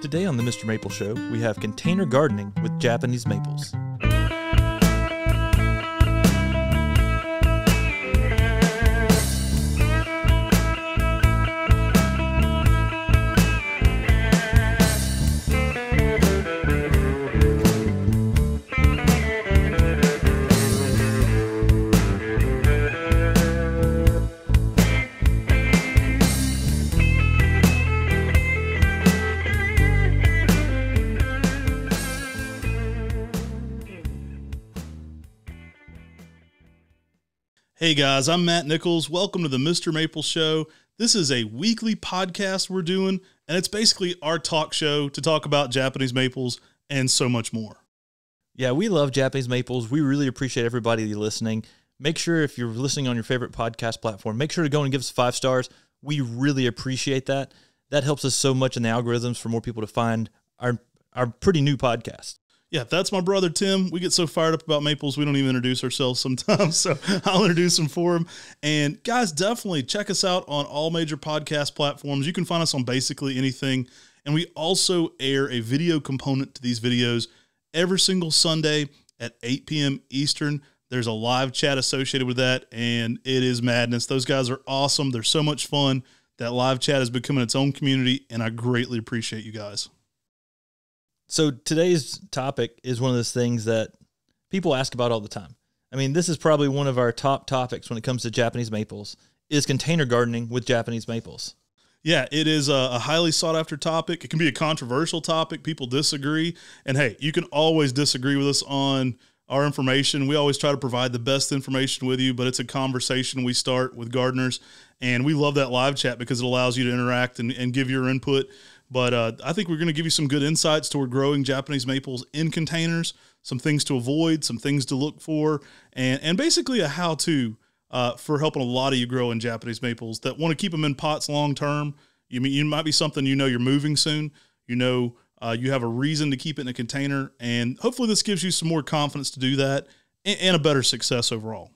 Today on the Mr. Maple Show, we have container gardening with Japanese maples. Hey guys, I'm Matt Nichols. Welcome to the Mr. Maple Show. This is a weekly podcast we're doing, and it's basically our talk show to talk about Japanese maples and so much more. Yeah, we love Japanese maples. We really appreciate everybody listening. Make sure if you're listening on your favorite podcast platform, make sure to go and give us 5 stars. We really appreciate that. That helps us so much in the algorithms for more people to find our pretty new podcast. Yeah, that's my brother, Tim. We get so fired up about maples, we don't even introduce ourselves sometimes, so I'll introduce them for him. And guys, definitely check us out on all major podcast platforms. You can find us on basically anything, and we also air a video component to these videos every single Sunday at 8 p.m. Eastern. There's a live chat associated with that, and it is madness. Those guys are awesome. They're so much fun. That live chat is becoming its own community, and I greatly appreciate you guys. So today's topic is one of those things that people ask about all the time. I mean, this is probably one of our top topics when it comes to Japanese maples, is container gardening with Japanese maples. Yeah, it is a highly sought after topic. It can be a controversial topic. People disagree. And hey, you can always disagree with us on our information. We always try to provide the best information with you, but it's a conversation we start with gardeners. And we love that live chat because it allows you to interact and give your input. But I think we're going to give you some good insights toward growing Japanese maples in containers, some things to avoid, some things to look for, and basically a how-to for helping a lot of you grow in Japanese maples that want to keep them in pots long-term. You mean, you might be something, you know, you're moving soon, you know, you have a reason to keep it in a container, and hopefully this gives you some more confidence to do that and a better success overall.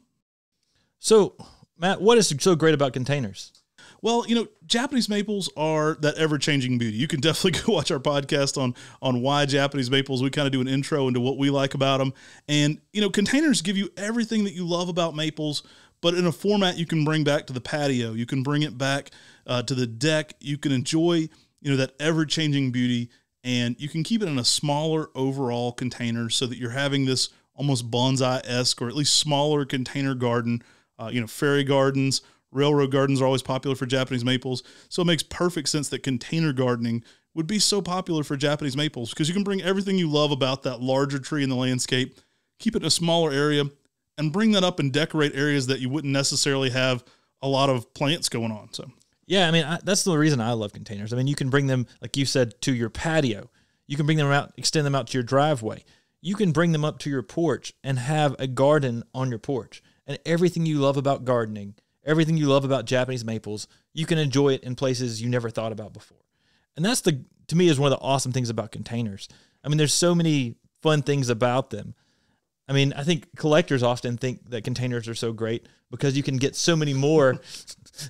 So, Matt, what is so great about containers? Well, you know, Japanese maples are that ever-changing beauty. You can definitely go watch our podcast on why Japanese maples. We kind of do an intro into what we like about them. And, you know, containers give you everything that you love about maples, but in a format you can bring back to the patio. You can bring it back to the deck. You can enjoy, you know, that ever-changing beauty, and you can keep it in a smaller overall container so that you're having this almost bonsai-esque or at least smaller container garden, you know, fairy gardens. Railroad gardens are always popular for Japanese maples, so it makes perfect sense that container gardening would be so popular for Japanese maples because you can bring everything you love about that larger tree in the landscape, keep it in a smaller area, and bring that up and decorate areas that you wouldn't necessarily have a lot of plants going on. So, yeah, I mean, that's the reason I love containers. I mean, you can bring them, like you said, to your patio. You can bring them out, extend them out to your driveway. You can bring them up to your porch and have a garden on your porch. And everything you love about gardening, everything you love about Japanese maples, you can enjoy it in places you never thought about before. And that's, the to me, is one of the awesome things about containers. I mean, there's so many fun things about them. I mean, I think collectors often think that containers are so great because you can get so many more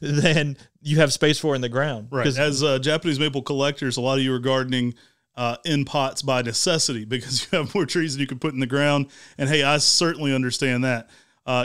than you have space for in the ground. Right. As Japanese maple collectors, a lot of you are gardening in pots by necessity because you have more trees than you can put in the ground. And hey, I certainly understand that.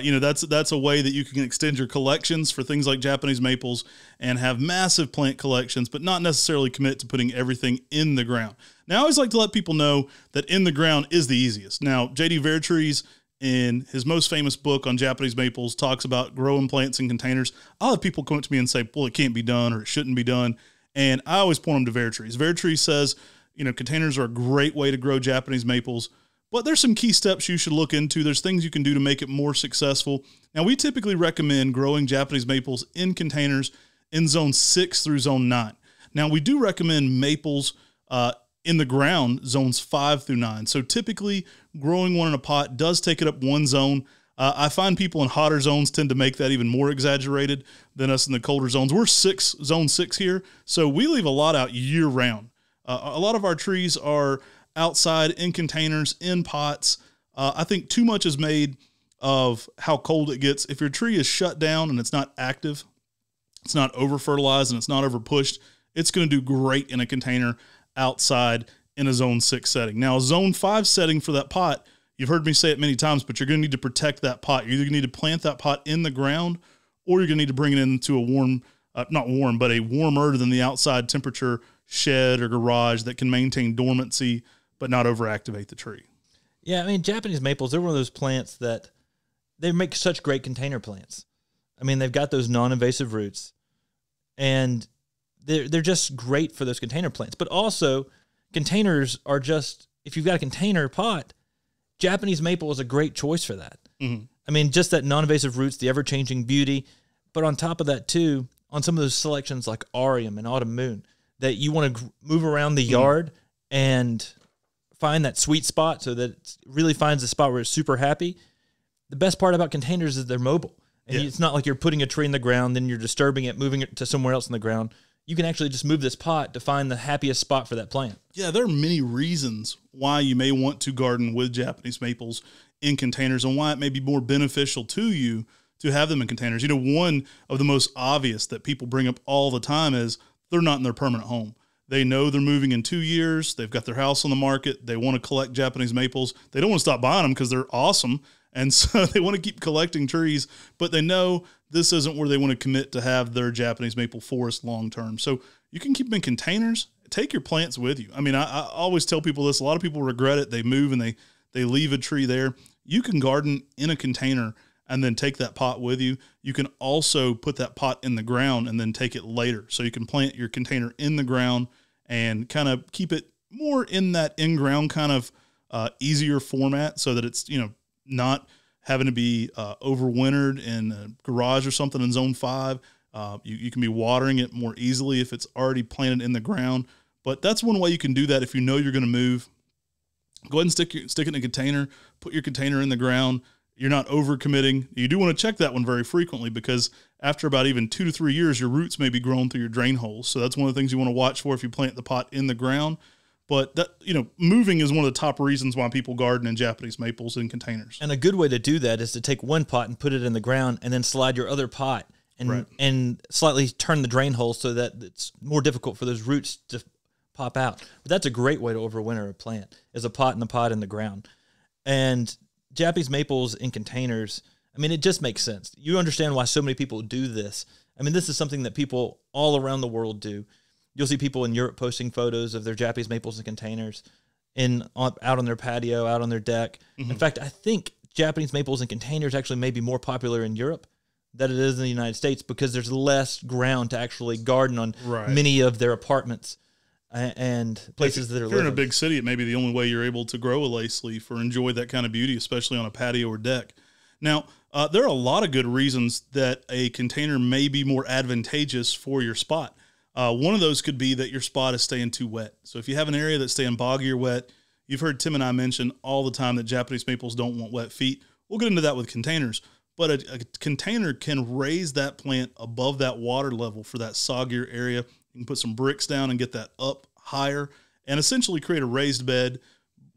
You know, that's a way that you can extend your collections for things like Japanese maples and have massive plant collections, but not necessarily commit to putting everything in the ground. Now, I always like to let people know that in the ground is the easiest. Now, J.D. Vertrees, in his most famous book on Japanese maples, talks about growing plants in containers. I'll have people come up to me and say, well, it can't be done or it shouldn't be done. And I always point them to Vertrees. Vertrees says, you know, containers are a great way to grow Japanese maples, but there's some key steps you should look into. There's things you can do to make it more successful. Now, we typically recommend growing Japanese maples in containers in zones 6 through zone 9. Now, we do recommend maples in the ground, zones 5 through 9. So typically growing one in a pot does take it up one zone. I find people in hotter zones tend to make that even more exaggerated than us in the colder zones. We're zone 6 here, so we leave a lot out year round. A lot of our trees are outside, in containers, in pots. I think too much is made of how cold it gets. If your tree is shut down and it's not active, it's not over-fertilized, and it's not over-pushed, it's going to do great in a container. outside in a zone 6 setting. Now, a zone 5 setting for that pot, you've heard me say it many times, but you're going to need to protect that pot. You're either going to need to plant that pot in the ground, or you're going to need to bring it into a warm, not warm, but a warmer than the outside temperature shed or garage that can maintain dormancy, but not overactivate the tree. Yeah, I mean, Japanese maples, they're one of those plants that they make such great container plants. I mean, they've got those non-invasive roots, and they're just great for those container plants. But also, containers are just, if you've got a container pot, Japanese maple is a great choice for that. Mm-hmm. I mean, just that non-invasive roots, the ever-changing beauty. But on top of that, too, on some of those selections like Arium and Autumn Moon, that you want to move around the yard and find that sweet spot so that it really finds the spot where it's super happy. The best part about containers is they're mobile. And it's not like you're putting a tree in the ground, then you're disturbing it, moving it to somewhere else in the ground. You can actually just move this pot to find the happiest spot for that plant. Yeah, there are many reasons why you may want to garden with Japanese maples in containers and why it may be more beneficial to you to have them in containers. You know, one of the most obvious that people bring up all the time is they're not in their permanent home. They know they're moving in 2 years. They've got their house on the market. They want to collect Japanese maples. They don't want to stop buying them because they're awesome. And so they want to keep collecting trees, but they know this isn't where they want to commit to have their Japanese maple forest long-term. So you can keep them in containers. Take your plants with you. I mean, I always tell people this. A lot of people regret it. They move and they leave a tree there. You can garden in a container and then take that pot with you. You can also put that pot in the ground and then take it later. So you can plant your container in the ground and kind of keep it more in that in-ground kind of easier format so that it's, you know, not having to be overwintered in a garage or something in zone 5. You can be watering it more easily if it's already planted in the ground. But that's one way you can do that if you know you're going to move. Go ahead and stick it in a container. Put your container in the ground. You're not overcommitting. You do want to check that one very frequently because after about even 2 to 3 years, your roots may be grown through your drain holes. So that's one of the things you want to watch for if you plant the pot in the ground. But that, you know, moving is one of the top reasons why people garden in Japanese maples in containers. And a good way to do that is to take one pot and put it in the ground and then slide your other pot and and slightly turn the drain hole so that it's more difficult for those roots to pop out. But that's a great way to overwinter a plant, is a pot in the pot in the ground. And Japanese maples in containers, I mean, it just makes sense. You understand why so many people do this. I mean, this is something that people all around the world do. You'll see people in Europe posting photos of their Japanese maples in containers out on their patio, out on their deck. Mm-hmm. In fact, I think Japanese maples in containers actually may be more popular in Europe than it is in the United States because there's less ground to actually garden on many of their apartments and places that are living. If you're in a big city, it may be the only way you're able to grow a lace leaf or enjoy that kind of beauty, especially on a patio or deck. Now, there are a lot of good reasons that a container may be more advantageous for your spot. One of those could be that your spot is staying too wet. So if you have an area that's staying boggy or wet, you've heard Tim and I mention all the time that Japanese maples don't want wet feet. We'll get into that with containers, but a container can raise that plant above that water level for that soggier area. You can put some bricks down and get that up higher and essentially create a raised bed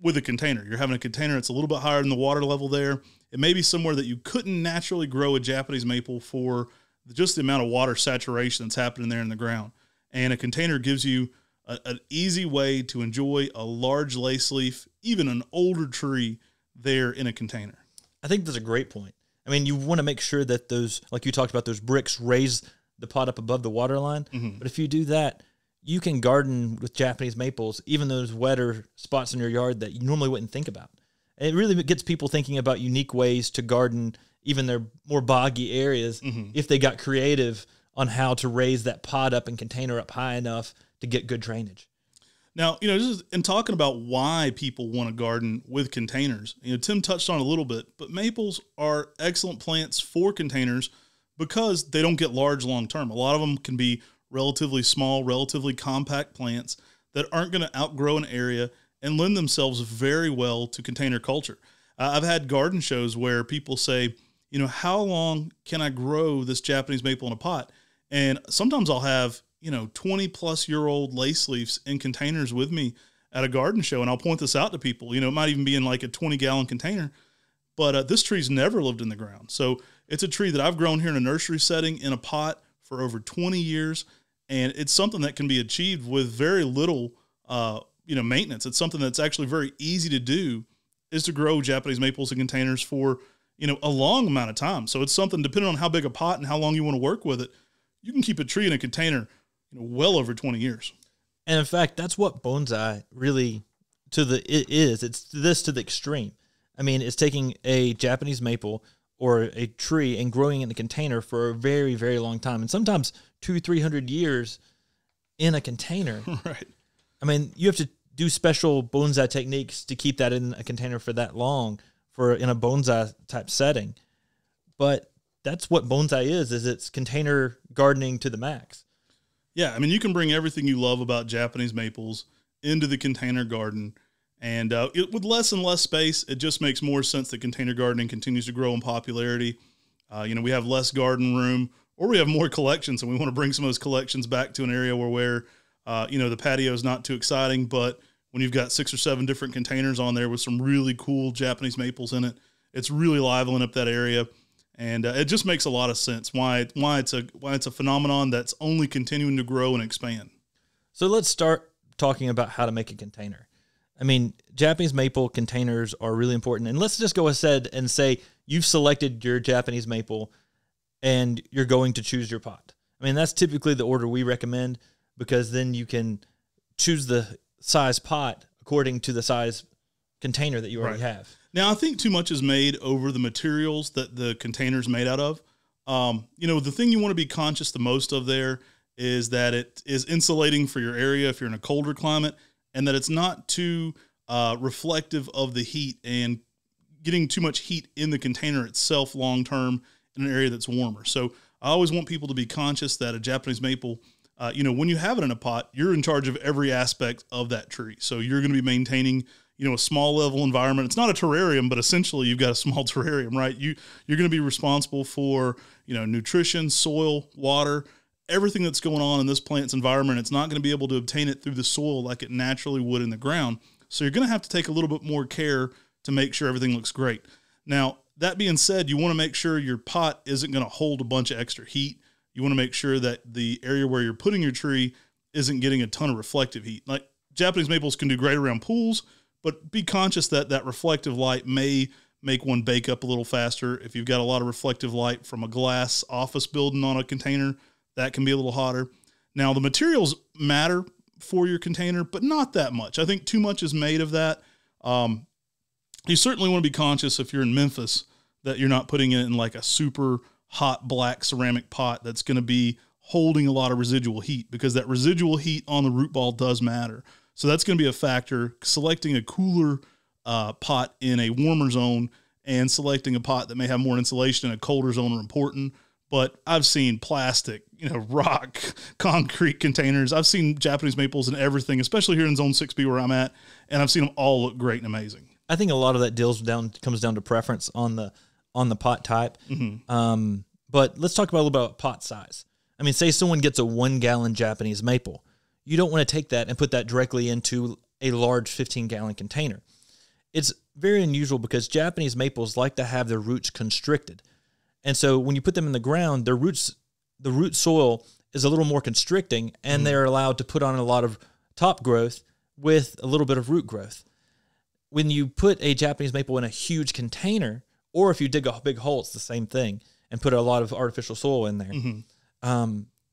with a container. You're having a container that's a little bit higher than the water level there. It may be somewhere that you couldn't naturally grow a Japanese maple for just the amount of water saturation that's happening there in the ground. And a container gives you an easy way to enjoy a large lace leaf, even an older tree there in a container. I think that's a great point. I mean, you want to make sure that those, like you talked about, those bricks raise the pot up above the water line. Mm-hmm. But if you do that, you can garden with Japanese maples, even those wetter spots in your yard that you normally wouldn't think about. And it really gets people thinking about unique ways to garden even their more boggy areas if they got creative on how to raise that pot up and container up high enough to get good drainage. Now, you know, this is in talking about why people want to garden with containers. You know, Tim touched on it a little bit, but maples are excellent plants for containers because they don't get large long-term. A lot of them can be relatively small, relatively compact plants that aren't going to outgrow an area and lend themselves very well to container culture. I've had garden shows where people say, you know, how long can I grow this Japanese maple in a pot? And sometimes I'll have, you know, 20-plus-year-old lace leaves in containers with me at a garden show, and I'll point this out to people. You know, it might even be in like a 20-gallon container, but this tree's never lived in the ground. So it's a tree that I've grown here in a nursery setting in a pot for over 20 years, and it's something that can be achieved with very little maintenance. It's something that's actually very easy to do, is to grow Japanese maples in containers for, a long amount of time. So it's something, depending on how big a pot and how long you want to work with it, you can keep a tree in a container, well over 20 years. And in fact, that's what bonsai really it's this to the extreme. I mean, it's taking a Japanese maple or a tree and growing in a container for a very, very long time. And sometimes 200 to 300 years in a container. Right. I mean, you have to do special bonsai techniques to keep that in a container for that long, in a bonsai type setting. But that's what bonsai is it's container gardening to the max. Yeah. I mean, you can bring everything you love about Japanese maples into the container garden, and with less and less space, it just makes more sense that container gardening continues to grow in popularity. We have less garden room, or we have more collections, and we want to bring some of those collections back to an area where the patio is not too exciting, but when you've got 6 or 7 different containers on there with some really cool Japanese maples in it, it's really livening up that area. And it just makes a lot of sense why it's a phenomenon that's only continuing to grow and expand. So let's start talking about how to make a container. I mean, Japanese maple containers are really important. And let's just go ahead and say you've selected your Japanese maple and you're going to choose your pot. I mean, that's typically the order we recommend, because then you can choose the size pot according to the size container that you already have. Now, I think too much is made over the materials that the container's made out of. The thing you want to be conscious the most of there is that it is insulating for your area if you're in a colder climate, and that it's not too reflective of the heat and getting too much heat in the container itself long-term in an area that's warmer. So I always want people to be conscious that a Japanese maple, when you have it in a pot, you're in charge of every aspect of that tree. So you're going to be maintaining, a small level environment. It's not a terrarium, but essentially you've got a small terrarium, right? You're going to be responsible for, nutrition, soil, water, everything that's going on in this plant's environment. It's not going to be able to obtain it through the soil like it naturally would in the ground. So you're going to have to take a little bit more care to make sure everything looks great. Now, that being said, you want to make sure your pot isn't going to hold a bunch of extra heat. You want to make sure that the area where you're putting your tree isn't getting a ton of reflective heat. Like, Japanese maples can do great around pools, but be conscious that that reflective light may make one bake up a little faster. If you've got a lot of reflective light from a glass office building on a container, that can be a little hotter. Now, the materials matter for your container, but not that much. I think too much is made of that. You certainly want to be conscious if you're in Memphis that you're not putting it in like a super hot black ceramic pot that's going to be holding a lot of residual heat, because that residual heat on the root ball does matter. So that's going to be a factor. Selecting a cooler pot in a warmer zone and selecting a pot that may have more insulation in a colder zone are important. But I've seen plastic, rock, concrete containers. I've seen Japanese maples and everything, especially here in Zone 6B where I'm at, and I've seen them all look great and amazing. I think a lot of that comes down to preference on the pot type. Mm-hmm. But let's talk about pot size. I mean, say someone gets a 1-gallon Japanese maple. You don't want to take that and put that directly into a large 15-gallon container. It's very unusual because Japanese maples like to have their roots constricted. And so when you put them in the ground, the root soil is a little more constricting, and they're allowed to put on a lot of top growth with a little bit of root growth. When you put a Japanese maple in a huge container, or if you dig a big hole, it's the same thing, and put a lot of artificial soil in there,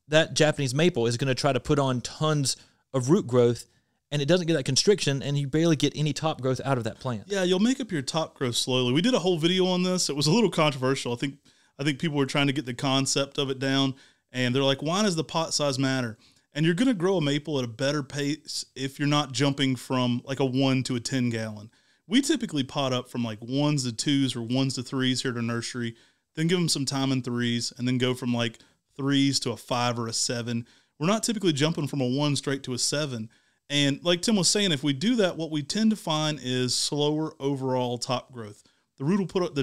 that Japanese maple is going to try to put on tons of root growth, and it doesn't get that constriction, and you barely get any top growth out of that plant. Yeah, you'll make up your top growth slowly. We did a whole video on this. It was a little controversial. I think people were trying to get the concept of it down, and they're like, why does the pot size matter? And you're going to grow a maple at a better pace if you're not jumping from like a 1 to a 10-gallon. We typically pot up from like 1s to 2s or 1s to 3s here at our nursery, then give them some time in 3s, and then go from like 3s to a 5 or a 7. We're not typically jumping from a 1 straight to a 7. And like Tim was saying, if we do that, what we tend to find is slower overall top growth. The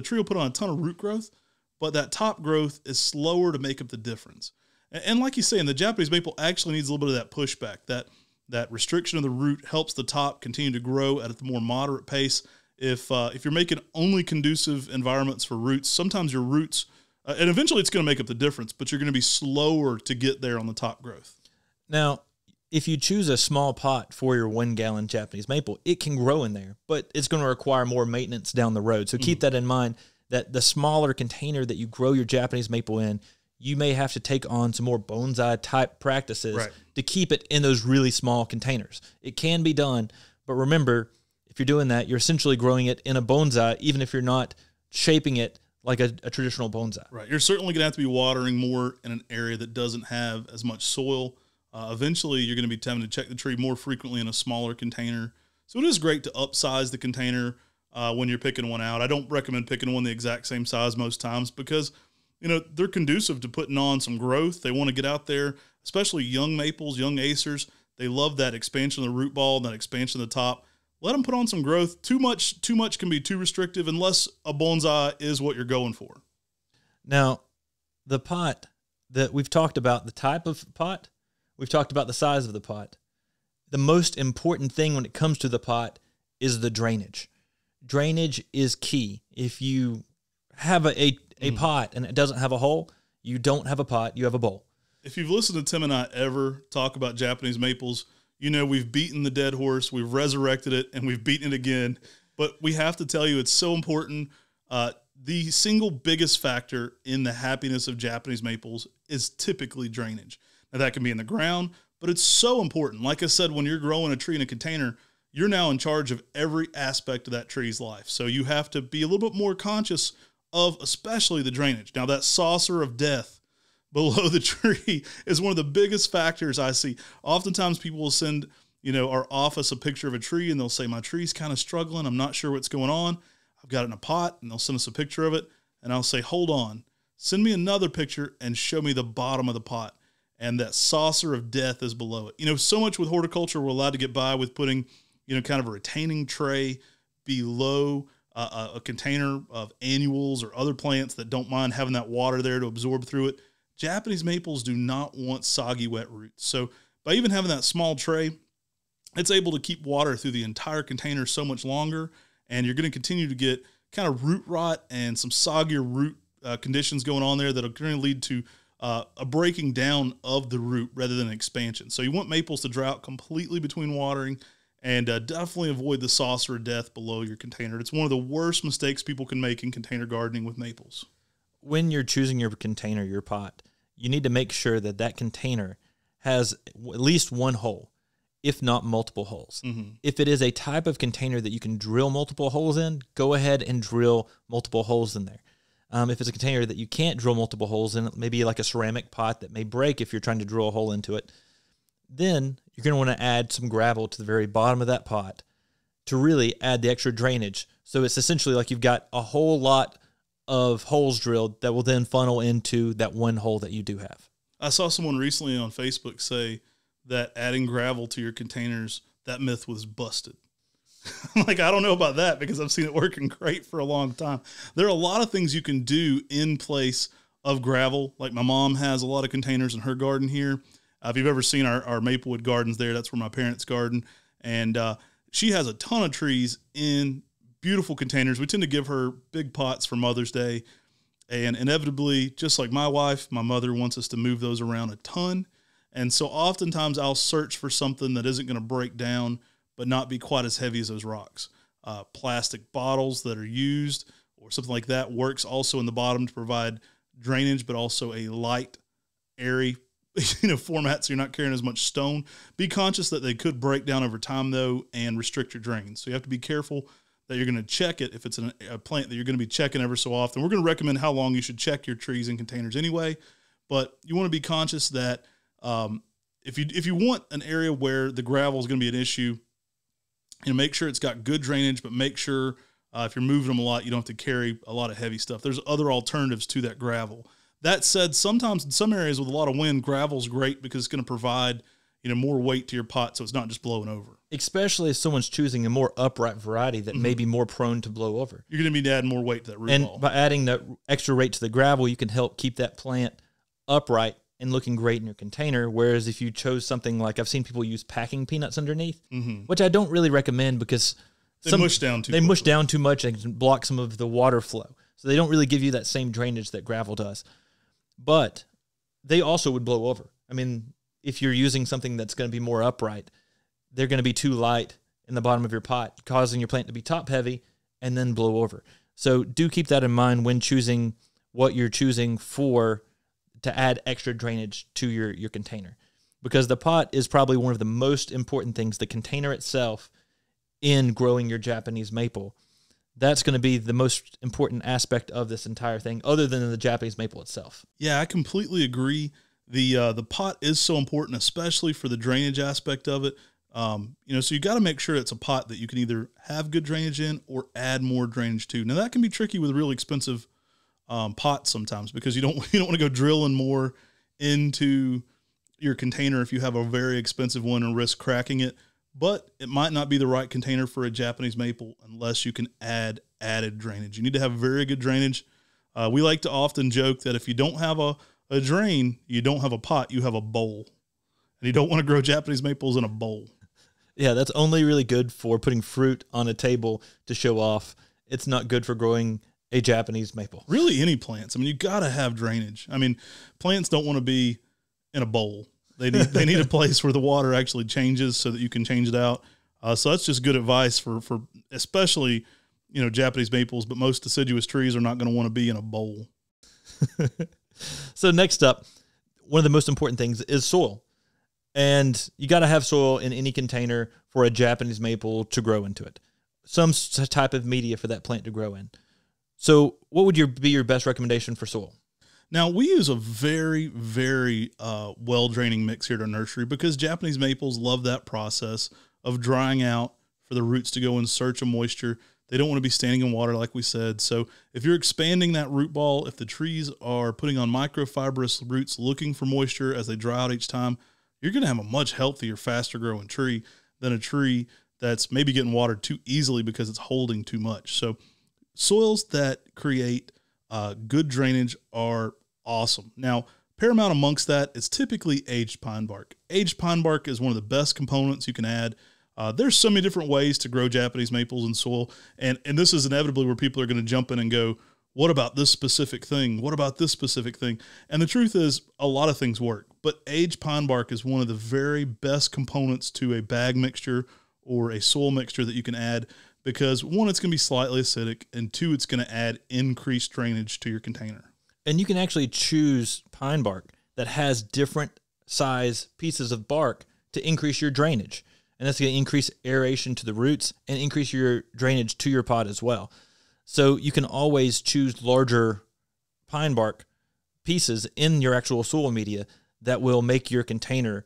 tree will put on a ton of root growth, but that top growth is slower to make up the difference. And like he's saying, the Japanese maple actually needs a little bit of that pushback. That restriction of the root helps the top continue to grow at a more moderate pace. If you're making only conducive environments for roots, sometimes your roots, and eventually it's going to make up the difference, but you're going to be slower to get there on the top growth. Now, If you choose a small pot for your 1 gallon Japanese maple, it can grow in there, but it's going to require more maintenance down the road. So keep that in mind, that the smaller container that you grow your Japanese maple in, you may have to take on some more bonsai type practices to keep it in those really small containers. It can be done, but remember, if you're doing that, you're essentially growing it in a bonsai, even if you're not shaping it like a traditional bonsai. Right. You're certainly going to have to be watering more in an area that doesn't have as much soil. Eventually, you're going to be having to check the tree more frequently in a smaller container. So it is great to upsize the container when you're picking one out. I don't recommend picking one the exact same size most times because, you know, they're conducive to putting on some growth. They want to get out there, especially young maples, young acers. They love that expansion of the root ball, that expansion of the top. Let them put on some growth. Too much can be too restrictive unless a bonsai is what you're going for. Now, the pot that we've talked about, the type of pot, we've talked about the size of the pot. The most important thing when it comes to the pot is the drainage. Drainage is key. If you have a pot and it doesn't have a hole, you don't have a pot, you have a bowl. If you've listened to Tim and I ever talk about Japanese maples, you know we've beaten the dead horse, we've resurrected it, and we've beaten it again. But we have to tell you it's so important. The single biggest factor in the happiness of Japanese maples is typically drainage. That can be in the ground, but it's so important. Like I said, when you're growing a tree in a container, you're now in charge of every aspect of that tree's life. So you have to be a little bit more conscious of especially the drainage. Now, that saucer of death below the tree is one of the biggest factors I see. Oftentimes people will send, you know, our office a picture of a tree and they'll say, my tree's kind of struggling. I'm not sure what's going on. I've got it in a pot, and they'll send us a picture of it. And I'll say, hold on, send me another picture and show me the bottom of the pot. And that saucer of death is below it. You know, so much with horticulture, we're allowed to get by with putting, you know, kind of a retaining tray below a container of annuals or other plants that don't mind having that water there to absorb through it. Japanese maples do not want soggy, wet roots. So by even having that small tray, it's able to keep water through the entire container so much longer. And you're going to continue to get kind of root rot and some soggier root conditions going on there that are going to lead to a breaking down of the root rather than expansion. So you want maples to dry out completely between watering, and definitely avoid the saucer of death below your container. It's one of the worst mistakes people can make in container gardening with maples. When you're choosing your container, your pot, you need to make sure that that container has at least one hole, if not multiple holes. If it is a type of container that you can drill multiple holes in, go ahead and drill multiple holes in there. If it's a container that you can't drill multiple holes in, maybe like a ceramic pot that may break if you're trying to drill a hole into it, then you're going to want to add some gravel to the very bottom of that pot to really add the extra drainage. So it's essentially like you've got a whole lot of holes drilled that will then funnel into that one hole that you do have. I saw someone recently on Facebook say that adding gravel to your containers, that myth was busted. I'm like, I don't know about that because I've seen it working great for a long time. There are a lot of things you can do in place of gravel. Like my mom has a lot of containers in her garden here. If you've ever seen our Maplewood Gardens there, that's where my parents garden. And she has a ton of trees in beautiful containers. We tend to give her big pots for Mother's Day. And inevitably, just like my wife, my mother wants us to move those around a ton. And so oftentimes I'll search for something that isn't going to break down but not be quite as heavy as those rocks. Plastic bottles that are used or something like that works also in the bottom to provide drainage, but also a light, airy, you know, format, so you're not carrying as much stone. Be conscious that they could break down over time, though, and restrict your drains. So you have to be careful that you're going to check it if it's a plant that you're going to be checking ever so often. We're going to recommend how long you should check your trees and containers anyway, but you want to be conscious that if you want an area where the gravel is going to be an issue, you know, make sure it's got good drainage, but make sure if you're moving them a lot, you don't have to carry a lot of heavy stuff. There's other alternatives to that gravel. That said, sometimes in some areas with a lot of wind, gravel's great because it's going to provide, you know, more weight to your pot so it's not just blowing over. Especially if someone's choosing a more upright variety that may be more prone to blow over. You're going to need to add more weight to that root ball. And by adding that extra weight to the gravel, you can help keep that plant upright and looking great in your container. Whereas if you chose something like, I've seen people use packing peanuts underneath, which I don't really recommend because they mush down too much and can block some of the water flow. So they don't really give you that same drainage that gravel does, but they also would blow over. I mean, if you're using something that's going to be more upright, they're going to be too light in the bottom of your pot, causing your plant to be top heavy and then blow over. So do keep that in mind when choosing what you're choosing for to add extra drainage to your container, because the pot is probably one of the most important things, the container itself, in growing your Japanese maple. That's going to be the most important aspect of this entire thing, other than the Japanese maple itself. Yeah, I completely agree. The pot is so important, especially for the drainage aspect of it. You know, so you got to make sure it's a pot that you can either have good drainage in or add more drainage to. Now that can be tricky with really expensive pots sometimes, because you don't want to go drilling more into your container if you have a very expensive one and risk cracking it. But it might not be the right container for a Japanese maple unless you can add added drainage. You need to have very good drainage. We like to often joke that if you don't have a drain, you don't have a pot, you have a bowl. And you don't want to grow Japanese maples in a bowl. Yeah, that's only really good for putting fruit on a table to show off. It's not good for growing a Japanese maple. Really, any plants. I mean, you got to have drainage. I mean, plants don't want to be in a bowl. They need a place where the water actually changes so that you can change it out. So that's just good advice for especially, you know, Japanese maples, but most deciduous trees are not going to want to be in a bowl. So next up, one of the most important things is soil. And you got to have soil in any container for a Japanese maple to grow into it. Some type of media for that plant to grow in. So what would be your best recommendation for soil? Now, we use a very, very well-draining mix here at our nursery, because Japanese maples love that process of drying out for the roots to go in search of moisture. They don't want to be standing in water, like we said. So if you're expanding that root ball, if the trees are putting on microfibrous roots looking for moisture as they dry out each time, you're going to have a much healthier, faster-growing tree than a tree that's maybe getting watered too easily because it's holding too much. So soils that create good drainage are awesome. Now, paramount amongst that is typically aged pine bark. Aged pine bark is one of the best components you can add. There's so many different ways to grow Japanese maples in soil. And this is inevitably where people are going to jump in and go, what about this specific thing? What about this specific thing? And the truth is, a lot of things work, but aged pine bark is one of the very best components to a bag mixture or a soil mixture that you can add, because one, it's going to be slightly acidic, and two, it's going to add increased drainage to your container. And you can actually choose pine bark that has different size pieces of bark to increase your drainage. And that's going to increase aeration to the roots and increase your drainage to your pot as well. So you can always choose larger pine bark pieces in your actual soil media that will make your container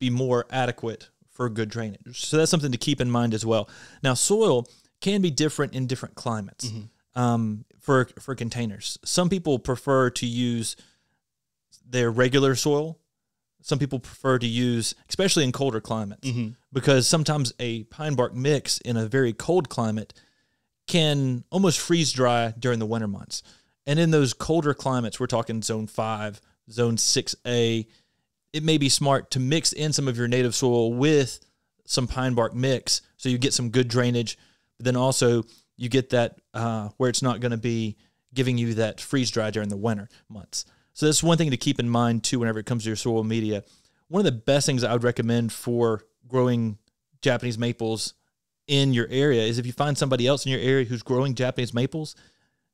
be more adequate for good drainage. So that's something to keep in mind as well. Now, soil can be different in different climates. Mm-hmm. For containers. Some people prefer to use their regular soil. Some people prefer to use, especially in colder climates, mm-hmm. because sometimes a pine bark mix in a very cold climate can almost freeze dry during the winter months. And in those colder climates, we're talking zone 5, zone 6A, it may be smart to mix in some of your native soil with some pine bark mix so you get some good drainage, but then also you get that where it's not going to be giving you that freeze dry during the winter months. So that's one thing to keep in mind too whenever it comes to your soil media. One of the best things I would recommend for growing Japanese maples in your area is if you find somebody else in your area who's growing Japanese maples,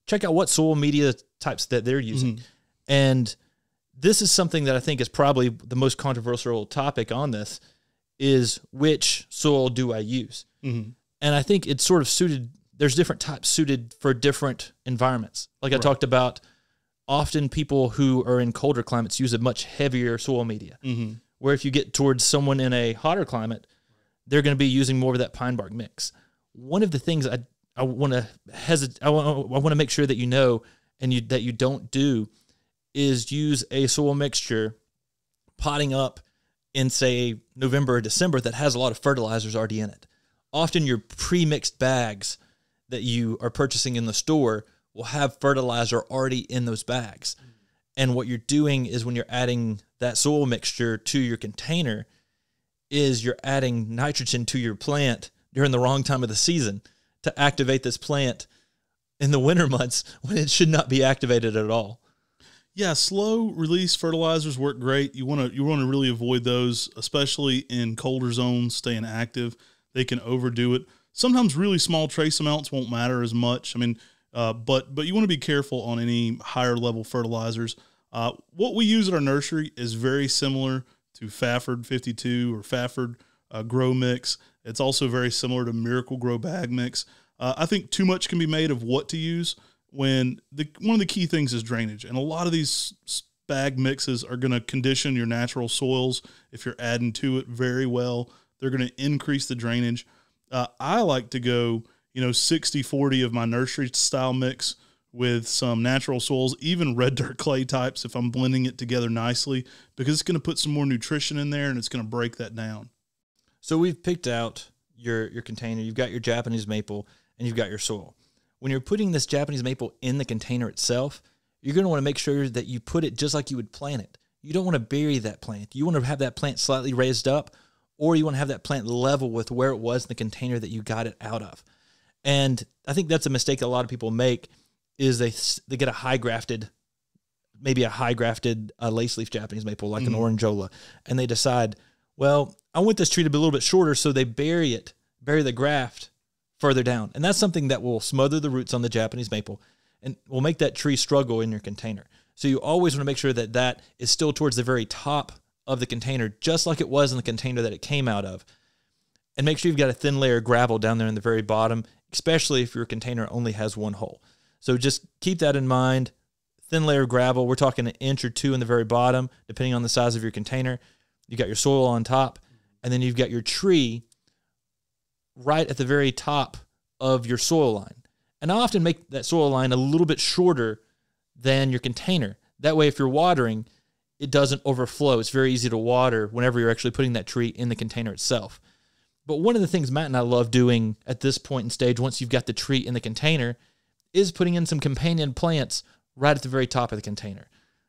check out what soil media types that they're using. Mm-hmm. And this is something that I think is probably the most controversial topic on this, is which soil do I use? Mm-hmm. And I think it's sort of suited. There's different types suited for different environments. Like I talked about, often people who are in colder climates use a much heavier soil media, mm-hmm. where if you get towards someone in a hotter climate, they're going to be using more of that pine bark mix. One of the things I want to make sure that you know and that you don't do is use a soil mixture potting up in, say, November or December that has a lot of fertilizers already in it. Often your pre-mixed bags that you are purchasing in the store will have fertilizer already in those bags. And what you're doing is, when you're adding that soil mixture to your container, is you're adding nitrogen to your plant during the wrong time of the season to activate this plant in the winter months when it should not be activated at all. Yeah, slow release fertilizers work great. You want to really avoid those, especially in colder zones, staying active. They can overdo it. Sometimes really small trace amounts won't matter as much. I mean, but you want to be careful on any higher level fertilizers. What we use at our nursery is very similar to Fafard 52 or Fafard Grow Mix. It's also very similar to Miracle-Gro Bag Mix. I think too much can be made of what to use when one of the key things is drainage. And a lot of these bag mixes are going to condition your natural soils. If you're adding to it very well, they're going to increase the drainage. I like to go, 60/40 of my nursery style mix with some natural soils, even red dirt clay types, if I'm blending it together nicely, because it's going to put some more nutrition in there and it's going to break that down. So we've picked out your container. You've got your Japanese maple and you've got your soil. When you're putting this Japanese maple in the container itself, you're going to want to make sure that you put it just like you would plant it. You don't want to bury that plant. You want to have that plant slightly raised up, or you want to have that plant level with where it was in the container that you got it out of. And I think that's a mistake that a lot of people make, is they get a high grafted, lace leaf Japanese maple, like an Orangeola, and they decide, well, I want this tree to be a little bit shorter, so they bury the graft further down. And that's something that will smother the roots on the Japanese maple and will make that tree struggle in your container. So you always want to make sure that that is still towards the very top of the container, just like it was in the container that it came out of. And make sure you've got a thin layer of gravel down there in the very bottom, especially if your container only has one hole. So just keep that in mind. Thin layer of gravel, we're talking 1 or 2 in the very bottom, depending on the size of your container. You got your soil on top, and then you've got your tree right at the very top of your soil line. And I often make that soil line a little bit shorter than your container. That way, if you're watering, it doesn't overflow. It's very easy to water whenever you're actually putting that tree in the container itself. But one of the things Matt and I love doing at this point in stage, once you've got the tree in the container, is putting in some companion plants right at the very top of the container.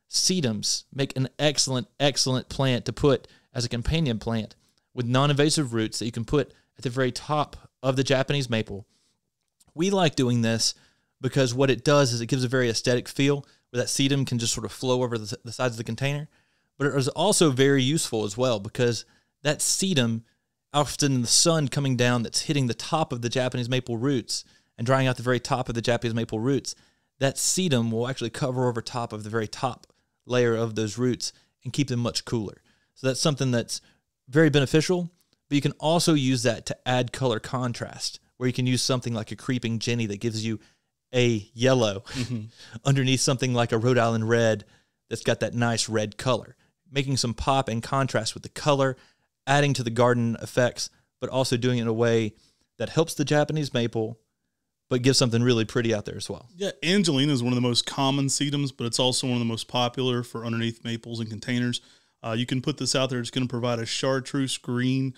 Sedums make an excellent, excellent plant to put as a companion plant with non-invasive roots that you can put at the very top of the Japanese maple. We like doing this because what it does is it gives a very aesthetic feel where that sedum can just sort of flow over the sides of the container. But it is also very useful as well because that sedum, often the sun coming down that's hitting the top of the Japanese maple roots and drying out the very top of the Japanese maple roots, that sedum will actually cover over top of the very top layer of those roots and keep them much cooler. So that's something that's very beneficial, but you can also use that to add color contrast, where you can use something like a creeping Jenny that gives you a yellow underneath something like a Rhode Island Red that's got that nice red color, making some pop and contrast with the color, adding to the garden effects, but also doing it in a way that helps the Japanese maple, but give something really pretty out there as well. Yeah, Angelina is one of the most common sedums, but it's also one of the most popular for underneath maples and containers. You can put this out there. It's going to provide a chartreuse green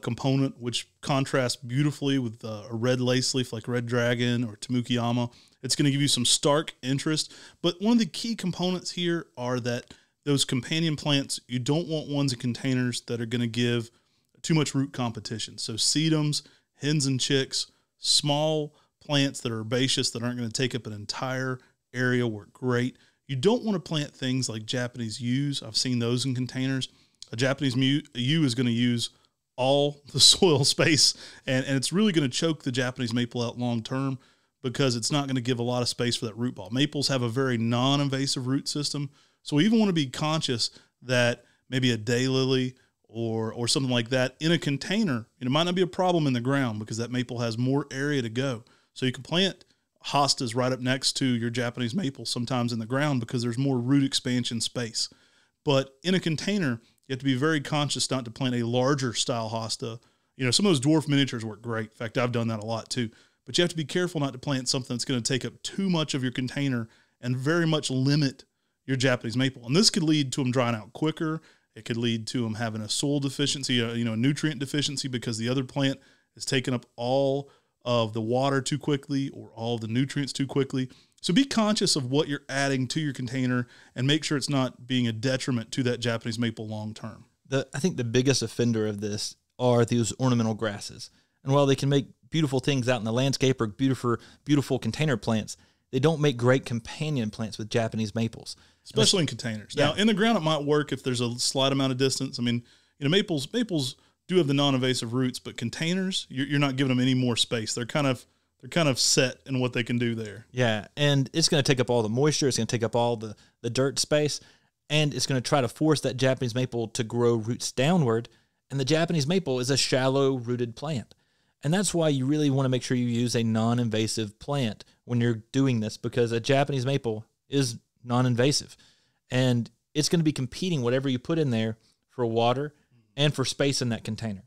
component, which contrasts beautifully with a red lace leaf like Red Dragon or Tamukiyama. It's going to give you some stark interest. But one of the key components here are that those companion plants, you don't want ones in containers that are going to give too much root competition. So sedums, hens and chicks, small plants that are herbaceous that aren't going to take up an entire area work great. You don't want to plant things like Japanese yews. I've seen those in containers. A Japanese yew is going to use all the soil space, and it's really going to choke the Japanese maple out long term because it's not going to give a lot of space for that root ball. Maples have a very non-invasive root system, so we even want to be conscious that maybe a daylily or something like that in a container, it might not be a problem in the ground because that maple has more area to go. So you can plant hostas right up next to your Japanese maple sometimes in the ground because there's more root expansion space. But in a container, you have to be very conscious not to plant a larger style hosta. Some of those dwarf miniatures work great. In fact, I've done that a lot too. But you have to be careful not to plant something that's going to take up too much of your container and very much limit your Japanese maple. And this could lead to them drying out quicker. It could lead to them having a soil deficiency, a nutrient deficiency because the other plant is taking up all of the water too quickly or all the nutrients too quickly. So be conscious of what you're adding to your container and make sure it's not being a detriment to that Japanese maple long term. I think the biggest offender of this are these ornamental grasses. And while they can make beautiful things out in the landscape or beautiful container plants, They don't make great companion plants with Japanese maples. Especially in containers. Yeah. Now, in the ground, it might work if there's a slight amount of distance. I mean, you know, maples do have the non-invasive roots, but containers, you're not giving them any more space. They're kind of set in what they can do there. Yeah, and it's going to take up all the moisture. It's going to take up all the dirt space, and it's going to try to force that Japanese maple to grow roots downward. And the Japanese maple is a shallow-rooted plant. And that's why you really want to make sure you use a non-invasive plant when you're doing this, because a Japanese maple is non-invasive. And it's going to be competing whatever you put in there for water and for space in that container.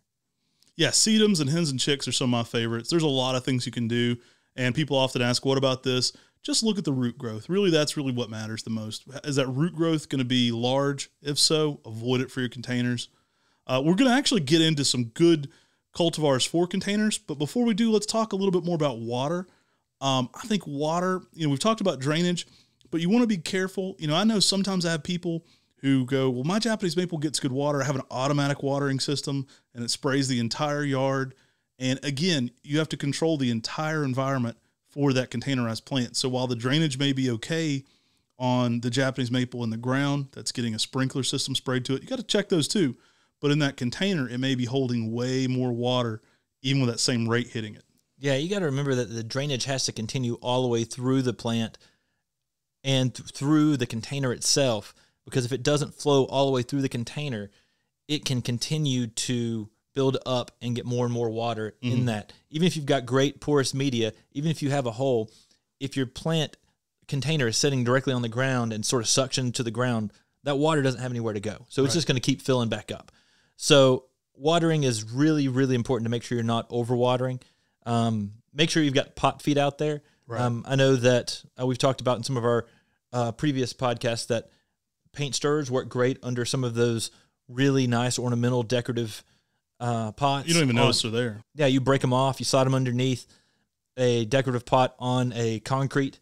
Yeah, sedums and hens and chicks are some of my favorites. There's a lot of things you can do, and people often ask, what about this? Just look at the root growth. Really, that's really what matters the most. Is that root growth going to be large? If so, avoid it for your containers. We're going to actually get into some good cultivars for containers, but before we do, let's talk a little bit more about water. I think water, you know, we've talked about drainage, but you want to be careful. You know, I know sometimes I have people who go, well, my Japanese maple gets good water. I have an automatic watering system, and it sprays the entire yard. And again, you have to control the entire environment for that containerized plant. So while the drainage may be okay on the Japanese maple in the ground that's getting a sprinkler system sprayed to it, you got to check those too. But in that container, it may be holding way more water, even with that same rate hitting it. Yeah, you got to remember that the drainage has to continue all the way through the plant and through the container itself. Because if it doesn't flow all the way through the container, it can continue to build up and get more and more water in that. Even if you've got great porous media, even if you have a hole, if your plant container is sitting directly on the ground and sort of suctioned to the ground, that water doesn't have anywhere to go. So it's just going to keep filling back up. So watering is really, really important to make sure you're not overwatering. Make sure you've got pot feed out there. Right. I know that we've talked about in some of our previous podcasts that paint stirrers work great under some of those really nice ornamental decorative pots. You don't even notice they're there. Yeah, you break them off, you slide them underneath a decorative pot on a concrete,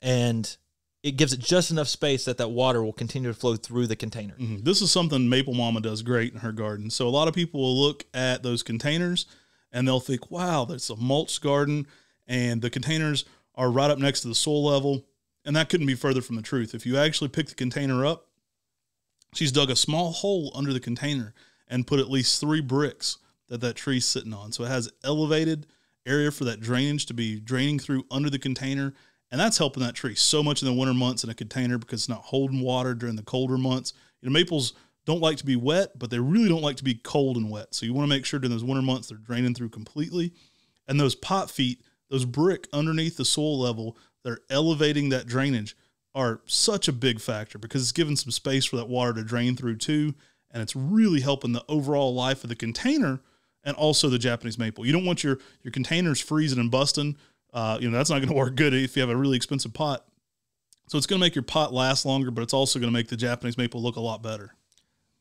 and it gives it just enough space that that water will continue to flow through the container. This is something Maple Mama does great in her garden. So a lot of people will look at those containers, and they'll think, wow, that's a mulch garden, and the containers are right up next to the soil level, and that couldn't be further from the truth. If you actually pick the container up, she's dug a small hole under the container and put at least 3 bricks that tree's sitting on. So it has elevated area for that drainage to be draining through under the container. And that's helping that tree so much in the winter months in a container because it's not holding water during the colder months. You know, maples don't like to be wet, but they really don't like to be cold and wet. So you want to make sure during those winter months they're draining through completely. And those pot feet, those brick underneath the soil level that are elevating that drainage, are such a big factor because it's giving some space for that water to drain through too. And it's really helping the overall life of the container and also the Japanese maple. You don't want your containers freezing and busting. You know, that's not going to work good if you have a really expensive pot. So it's going to make your pot last longer, but it's also going to make the Japanese maple look a lot better.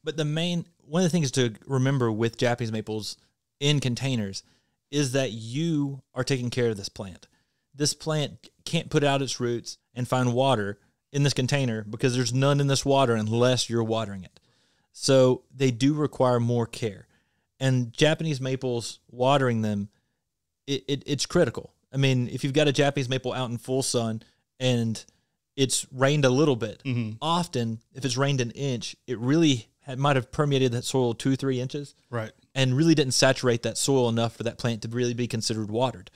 But one of the things to remember with Japanese maples in containers is that you are taking care of this plant. This plant can't put out its roots and find water in this container because there's none in this water unless you're watering it. So they do require more care. And Japanese maples, watering them, it's critical. I mean, if you've got a Japanese maple out in full sun and it's rained a little bit, often if it's rained an inch, it really might have permeated that soil 2-3 inches. Right. And really didn't saturate that soil enough for that plant to really be considered watered.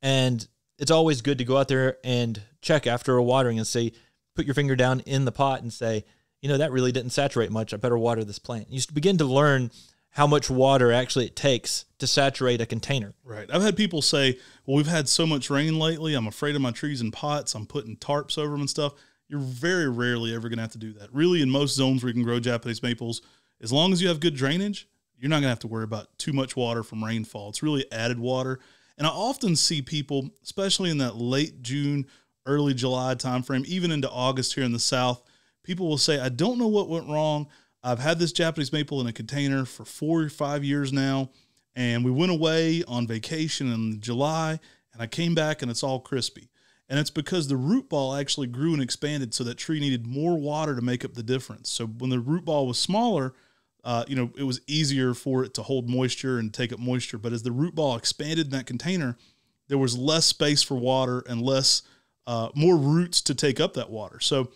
And it's always good to go out there and check after a watering and say, put your finger down in the pot and say, you know, that really didn't saturate much. I better water this plant. You begin to learn how much water actually it takes to saturate a container. Right. I've had people say, well, we've had so much rain lately. I'm afraid of my trees and pots. I'm putting tarps over them and stuff. You're very rarely ever going to have to do that. Really, in most zones where you can grow Japanese maples, as long as you have good drainage, you're not going to have to worry about too much water from rainfall. It's really added water. And I often see people, especially in that late June, early July timeframe, even into August here in the South, people will say, I don't know what went wrong. I've had this Japanese maple in a container for 4 or 5 years now, and we went away on vacation in July, and I came back and it's all crispy. And it's because the root ball actually grew and expanded, so that tree needed more water to make up the difference. So when the root ball was smaller, you know, it was easier for it to hold moisture and take up moisture. But as the root ball expanded in that container, there was less space for water and less more roots to take up that water. So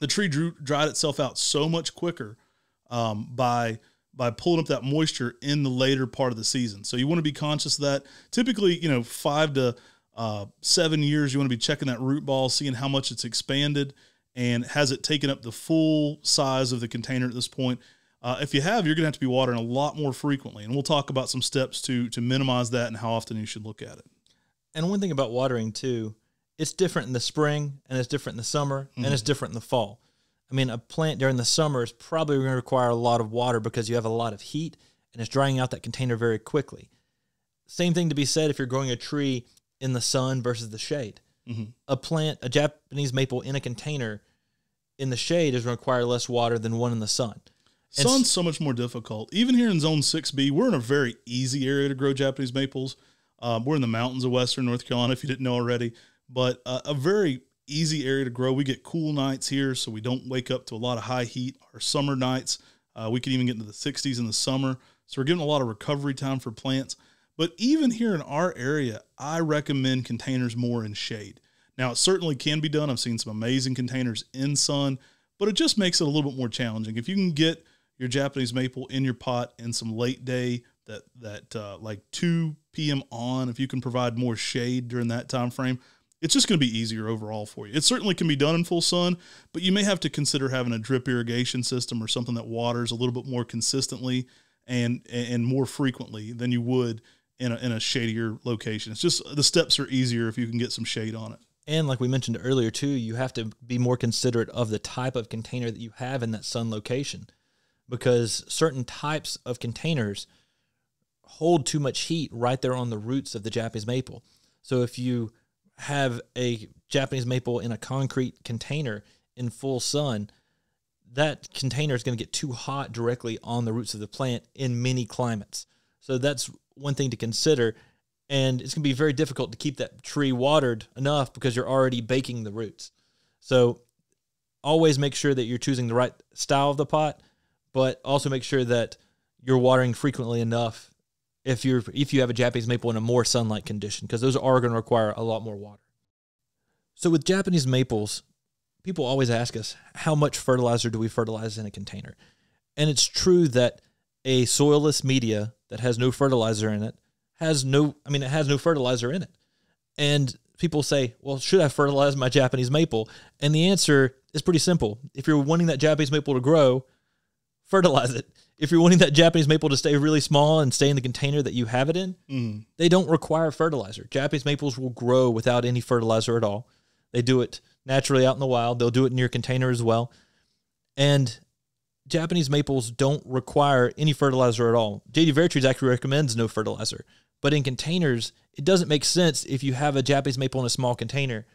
the tree dried itself out so much quicker by pulling up that moisture in the later part of the season. So you want to be conscious of that. Typically, you know, 5 to 7 years, you want to be checking that root ball, seeing how much it's expanded and has it taken up the full size of the container at this point. If you have, you're going to have to be watering a lot more frequently. And we'll talk about some steps to minimize that and how often you should look at it. And one thing about watering too, it's different in the spring and it's different in the summer and it's different in the fall. I mean, a plant during the summer is probably going to require a lot of water because you have a lot of heat and it's drying out that container very quickly. Same thing to be said if you're growing a tree in the sun versus the shade. A plant, a Japanese maple in a container in the shade is going to require less water than one in the sun. And sun's so much more difficult. Even here in Zone 6B, we're in a very easy area to grow Japanese maples. We're in the mountains of Western North Carolina, if you didn't know already. But a very easy area to grow. We get cool nights here, so we don't wake up to a lot of high heat. Our summer nights, we can even get into the 60s in the summer. So we're getting a lot of recovery time for plants. But even here in our area, I recommend containers more in shade. Now, it certainly can be done. I've seen some amazing containers in sun, but it just makes it a little bit more challenging. If you can get your Japanese maple in your pot in some late day, that like 2 p.m. on, if you can provide more shade during that time frame, it's just going to be easier overall for you. It certainly can be done in full sun, but you may have to consider having a drip irrigation system or something that waters a little bit more consistently and more frequently than you would in a shadier location. It's just the steps are easier if you can get some shade on it. And like we mentioned earlier too, you have to be more considerate of the type of container that you have in that sun location, because certain types of containers hold too much heat right there on the roots of the Japanese maple. So if you have a Japanese maple in a concrete container in full sun, that container is going to get too hot directly on the roots of the plant in many climates. So that's one thing to consider. And it's going to be very difficult to keep that tree watered enough because you're already baking the roots. So always make sure that you're choosing the right style of the pot, but also make sure that you're watering frequently enough if you have a Japanese maple in a more sunlight condition, because those are going to require a lot more water. So with Japanese maples, people always ask us, how much fertilizer do we fertilize in a container? And it's true that a soilless media that has no fertilizer in it has no fertilizer in it. And people say, well, should I fertilize my Japanese maple? And the answer is pretty simple. If you're wanting that Japanese maple to grow, fertilize it. If you're wanting that Japanese maple to stay really small and stay in the container that you have it in, they don't require fertilizer. Japanese maples will grow without any fertilizer at all. They do it naturally out in the wild. They'll do it in your container as well. And Japanese maples don't require any fertilizer at all. J.D. Vertrees actually recommends no fertilizer. But in containers, it doesn't make sense if you have a Japanese maple in a small container.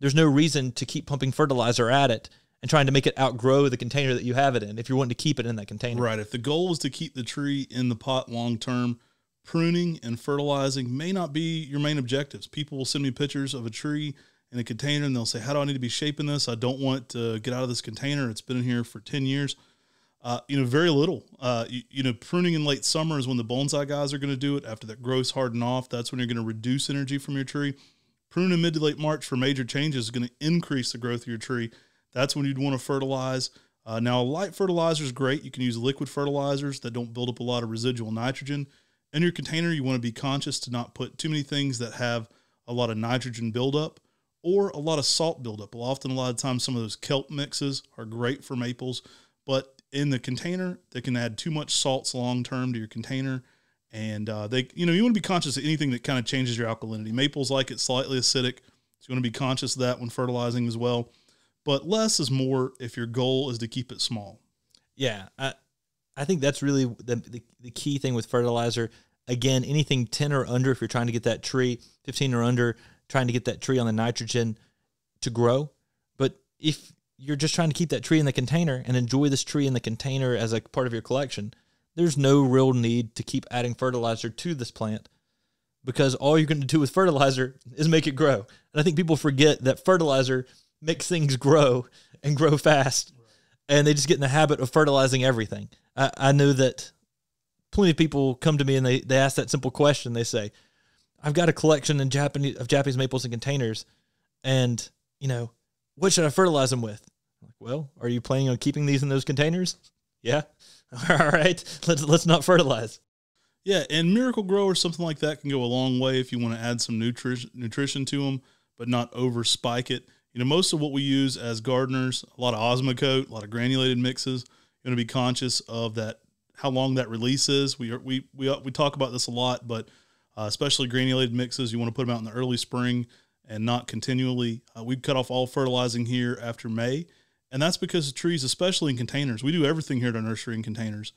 There's no reason to keep pumping fertilizer at it and trying to make it outgrow the container that you have it in if you're wanting to keep it in that container. Right. If the goal is to keep the tree in the pot long-term, pruning and fertilizing may not be your main objectives. People will send me pictures of a tree in a container, and they'll say, how do I need to be shaping this? I don't want to get out of this container. It's been in here for 10 years. Very little. Pruning in late summer is when the bonsai guys are going to do it. After that growth's hardened off, that's when you're going to reduce energy from your tree. Pruning mid to late March for major changes is going to increase the growth of your tree. That's when you'd want to fertilize. Now, a light fertilizer is great. You can use liquid fertilizers that don't build up a lot of residual nitrogen. In your container, you want to be conscious to not put too many things that have a lot of nitrogen buildup or a lot of salt buildup. A lot of times, some of those kelp mixes are great for maples, but in the container, they can add too much salts long-term to your container. And you want to be conscious of anything that kind of changes your alkalinity. Maples like it slightly acidic, so you want to be conscious of that when fertilizing as well. But less is more if your goal is to keep it small. Yeah, I think that's really the key thing with fertilizer. Again, anything 10 or under, if you're trying to get that tree, 15 or under, trying to get that tree on the nitrogen to grow. But if you're just trying to keep that tree in the container and enjoy this tree in the container as a part of your collection, there's no real need to keep adding fertilizer to this plant, because all you're going to do with fertilizer is make it grow. And I think people forget that fertilizer makes things grow and grow fast. And they just get in the habit of fertilizing everything. I know that plenty of people come to me and they ask that simple question. They say, I've got a collection of Japanese maples in containers, and, you know, what should I fertilize them with? Like, well, are you planning on keeping these in those containers? Yeah. All right. Let's not fertilize. Yeah, and Miracle-Gro or something like that can go a long way if you want to add some nutrition to them, but not over-spike it. You know, most of what we use as gardeners, a lot of Osmocote, a lot of granulated mixes, you're going to be conscious of that, how long that release is. We talk about this a lot, but especially granulated mixes, you want to put them out in the early spring and not continually. We've cut off all fertilizing here after May, and that's because the trees, especially in containers, we do everything here at our nursery in containers.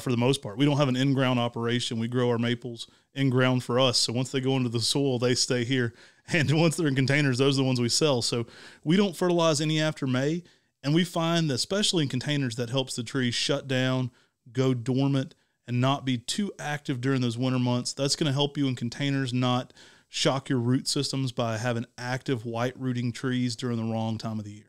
For the most part, we don't have an in-ground operation. We grow our maples in-ground for us. So once they go into the soil, they stay here. And once they're in containers, those are the ones we sell. So we don't fertilize any after May. And we find that, especially in containers, that helps the trees shut down, go dormant, and not be too active during those winter months. That's going to help you in containers not shock your root systems by having active white rooting trees during the wrong time of the year.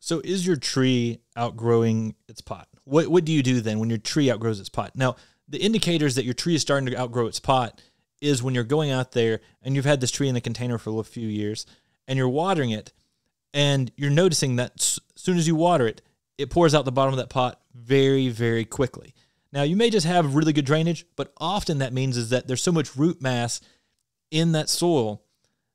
So is your tree outgrowing its pot? What do you do then when your tree outgrows its pot? Now, the indicators that your tree is starting to outgrow its pot is when you're going out there and you've had this tree in a container for a few years and you're watering it and you're noticing that as soon as you water it, it pours out the bottom of that pot very, very quickly. Now, you may just have really good drainage, but often that means is that there's so much root mass in that soil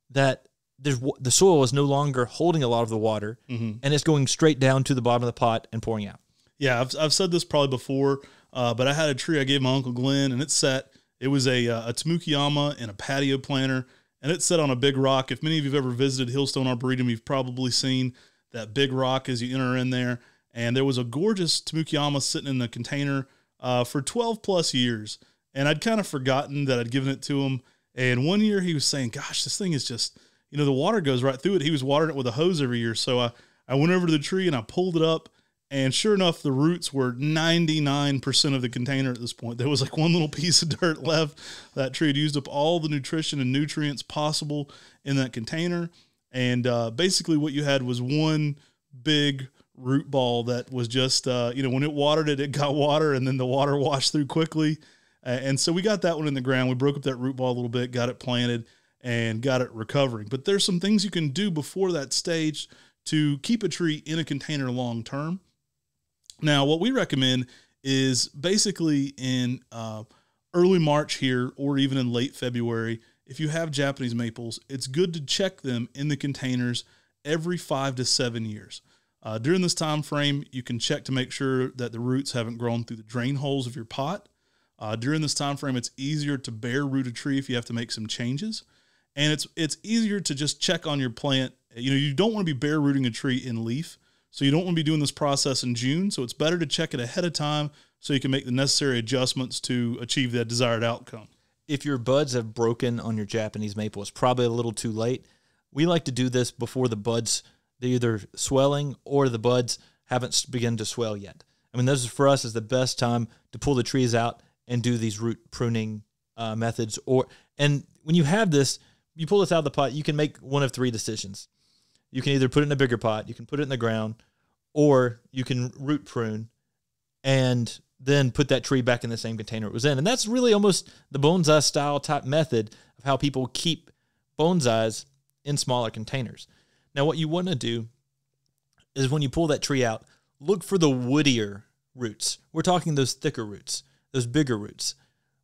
that the soil is no longer holding a lot of the water, and it's going straight down to the bottom of the pot and pouring out. Yeah, I've said this probably before, but I had a tree I gave my Uncle Glenn, and it sat. It was a Tamukiyama and a patio planter, and it sat on a big rock. If many of you have ever visited Hillstone Arboretum, you've probably seen that big rock as you enter in there, and there was a gorgeous Tamukiyama sitting in the container for 12-plus years, and I'd kind of forgotten that I'd given it to him, and one year he was saying, gosh, this thing is just... you know, the water goes right through it. He was watering it with a hose every year. So I went over to the tree and I pulled it up. And sure enough, the roots were 99% of the container at this point. There was like one little piece of dirt left. That tree had used up all the nutrition and nutrients possible in that container. And basically what you had was one big root ball that was just, you know, when it watered it, it got water. And then the water washed through quickly. And so we got that one in the ground. We broke up that root ball a little bit, got it planted, and got it recovering. But there's some things you can do before that stage to keep a tree in a container long term. Now, what we recommend is basically in early March here, or even in late February, if you have Japanese maples, it's good to check them in the containers every 5 to 7 years. During this time frame, you can check to make sure that the roots haven't grown through the drain holes of your pot. During this time frame, it's easier to bare root a tree if you have to make some changes. And it's easier to just check on your plant. You know, you don't want to be bare rooting a tree in leaf. So you don't want to be doing this process in June. So it's better to check it ahead of time so you can make the necessary adjustments to achieve that desired outcome. If your buds have broken on your Japanese maple, it's probably a little too late. We like to do this before the buds, they're either swelling or the buds haven't begun to swell yet. I mean, this is, for us, is the best time to pull the trees out and do these root pruning methods. And when you have this, you pull this out of the pot, you can make one of three decisions. You can either put it in a bigger pot, you can put it in the ground, or you can root prune and then put that tree back in the same container it was in. And that's really almost the bonsai style type method of how people keep bonsais in smaller containers. Now, what you want to do is when you pull that tree out, look for the woodier roots. We're talking those thicker roots, those bigger roots.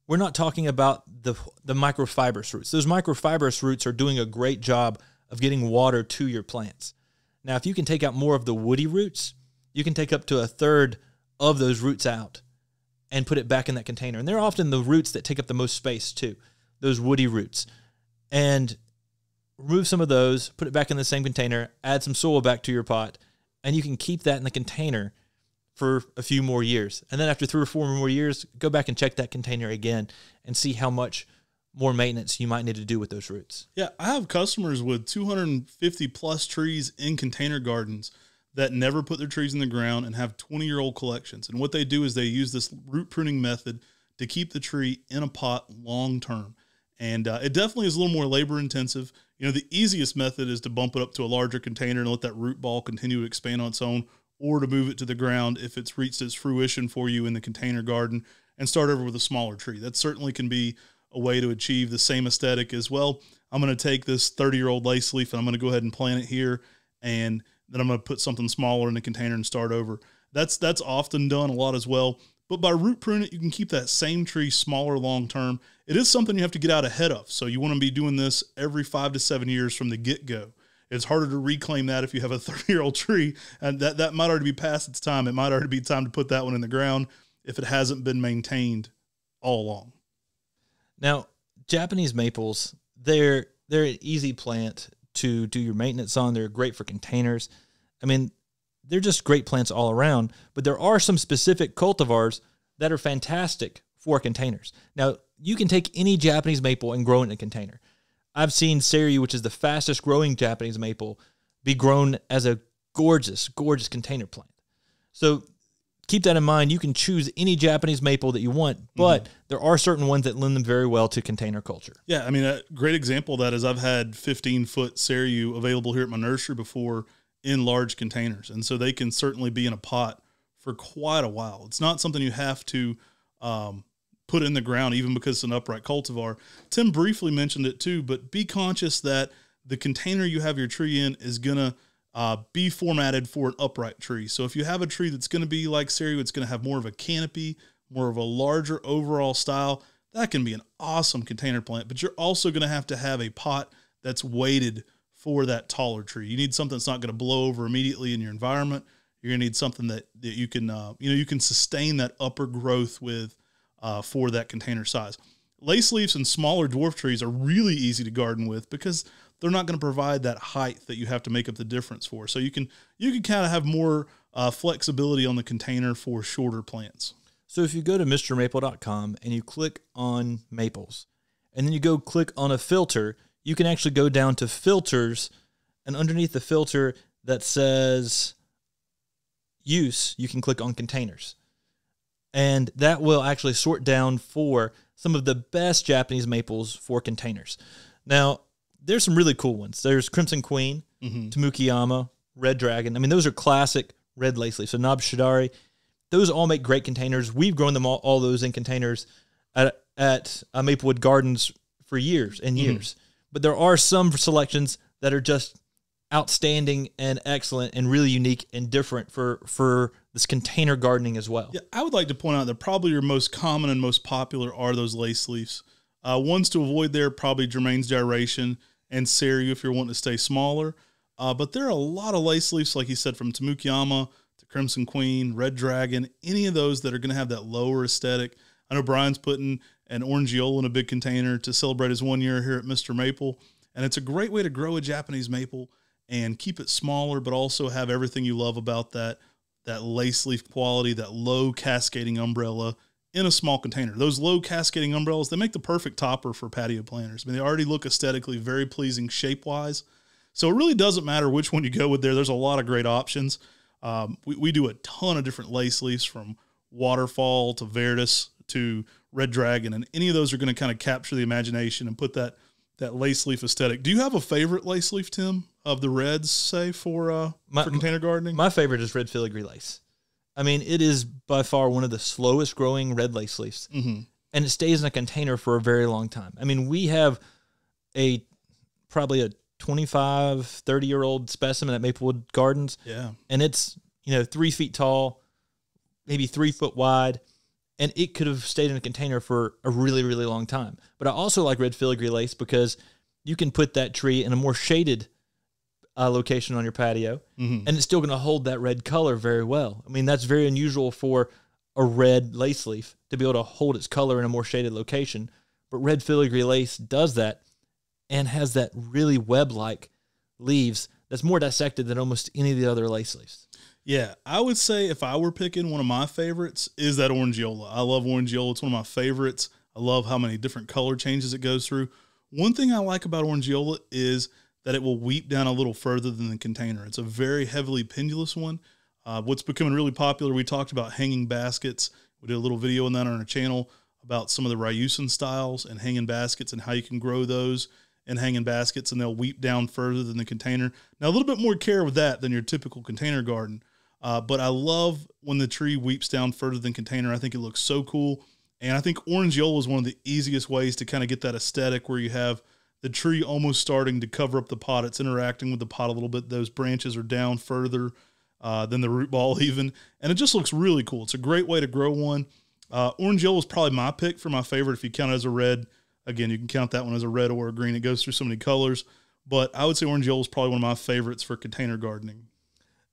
We're not talking about the microfibrous roots. Those microfibrous roots are doing a great job of getting water to your plants. Now, if you can take out more of the woody roots, you can take up to a third of those roots out and put it back in that container. And they're often the roots that take up the most space too, those woody roots. And remove some of those, put it back in the same container, add some soil back to your pot, and you can keep that in the container for a few more years. And then after 3 or 4 more years, go back and check that container again and see how much more maintenance you might need to do with those roots. Yeah, I have customers with 250-plus trees in container gardens that never put their trees in the ground and have 20-year-old collections. And what they do is they use this root pruning method to keep the tree in a pot long term. And it definitely is a little more labor intensive. You know, the easiest method is to bump it up to a larger container and let that root ball continue to expand on its own, or to move it to the ground if it's reached its fruition for you in the container garden and start over with a smaller tree. That certainly can be a way to achieve the same aesthetic as well. I'm going to take this 30-year-old lace leaf and I'm going to go ahead and plant it here, and then I'm going to put something smaller in a container and start over. That's often done a lot as well. But by root pruning, you can keep that same tree smaller long-term. It is something you have to get out ahead of. So you want to be doing this every 5 to 7 years from the get-go. It's harder to reclaim that if you have a 30-year-old tree, and that might already be past its time. It might already be time to put that one in the ground if it hasn't been maintained all along. Now, Japanese maples, they're an easy plant to do your maintenance on. They're great for containers. I mean, they're just great plants all around, but there are some specific cultivars that are fantastic for containers. Now, you can take any Japanese maple and grow it in a container. I've seen Seiryu, which is the fastest growing Japanese maple, be grown as a gorgeous, gorgeous container plant. So keep that in mind. You can choose any Japanese maple that you want, but there are certain ones that lend them very well to container culture. Yeah, I mean, a great example of that is I've had 15-foot Seiryu available here at my nursery before in large containers. And so they can certainly be in a pot for quite a while. It's not something you have to put in the ground, even because it's an upright cultivar. Tim briefly mentioned it too, but be conscious that the container you have your tree in is going to be formatted for an upright tree. So if you have a tree that's going to be like Seiryu, it's going to have more of a canopy, more of a larger overall style. That can be an awesome container plant, but you're also going to have a pot that's weighted for that taller tree. You need something that's not going to blow over immediately in your environment. You're going to need something that you can, you can sustain that upper growth with for that container size. Lace leaves and smaller dwarf trees are really easy to garden with because they're not going to provide that height that you have to make up the difference for. So you can kind of have more flexibility on the container for shorter plants. So if you go to MrMaple.com and you click on maples, and then you go click on a filter, you can actually go down to filters, and underneath the filter that says use, you can click on containers. And that will actually sort down for some of the best Japanese maples for containers. Now, there's some really cool ones. There's Crimson Queen, Tamukiyama, Red Dragon. I mean, those are classic red lace leaves. So Nab Shidari, those all make great containers. We've grown them all those in containers at Maplewood Gardens for years and years. But there are some selections that are just outstanding and excellent and really unique and different for this container gardening as well. Yeah, I would like to point out that probably your most common and most popular are those lace leaves. Ones to avoid there, probably Germaine's Gyration and Seiryu if you're wanting to stay smaller. But there are a lot of lace leaves, like you said, from Tamukiyama to Crimson Queen, Red Dragon, any of those that are going to have that lower aesthetic. I know Brian's putting an Orangeola in a big container to celebrate his 1 year here at Mr. Maple. And it's a great way to grow a Japanese maple and keep it smaller, but also have everything you love about that lace leaf quality, that low cascading umbrella in a small container. Those low cascading umbrellas, they make the perfect topper for patio planters. I mean, they already look aesthetically very pleasing shape-wise. So it really doesn't matter which one you go with there. There's a lot of great options. We do a ton of different lace leaves, from Waterfall to Vertus to Red Dragon, and any of those are going to kind of capture the imagination and put that lace leaf aesthetic. Do you have a favorite lace leaf, Tim, of the reds, say, for container gardening? My favorite is Red Filigree Lace. I mean, it is by far one of the slowest growing red lace leaves, and it stays in a container for a very long time. I mean, we have probably a 25, 30-year-old specimen at Maplewood Gardens, and it's 3 feet tall, maybe 3 foot wide. And it could have stayed in a container for a really, really long time. But I also like Red Filigree Lace because you can put that tree in a more shaded location on your patio, and it's still going to hold that red color very well. I mean, that's very unusual for a red lace leaf to be able to hold its color in a more shaded location. But Red Filigree Lace does that and has that really web-like leaves that's more dissected than almost any of the other lace leaves. Yeah, I would say if I were picking, one of my favorites is that Orangeola. I love Orangeola. It's one of my favorites. I love how many different color changes it goes through. One thing I like about Orangeola is that it will weep down a little further than the container. It's a very heavily pendulous one. What's becoming really popular, we talked about hanging baskets. We did a little video on that on our channel about some of the Ryusen styles and hanging baskets and how you can grow those and hanging baskets, and they'll weep down further than the container. Now, a little bit more care with that than your typical container garden. But I love when the tree weeps down further than container. I think it looks so cool. And I think Orangeola is one of the easiest ways to kind of get that aesthetic where you have the tree almost starting to cover up the pot. It's interacting with the pot a little bit. Those branches are down further than the root ball even. And it just looks really cool. It's a great way to grow one. Orangeola is probably my pick for my favorite. If you count it as a red, again, you can count that one as a red or a green. It goes through so many colors. But I would say Orangeola is probably one of my favorites for container gardening.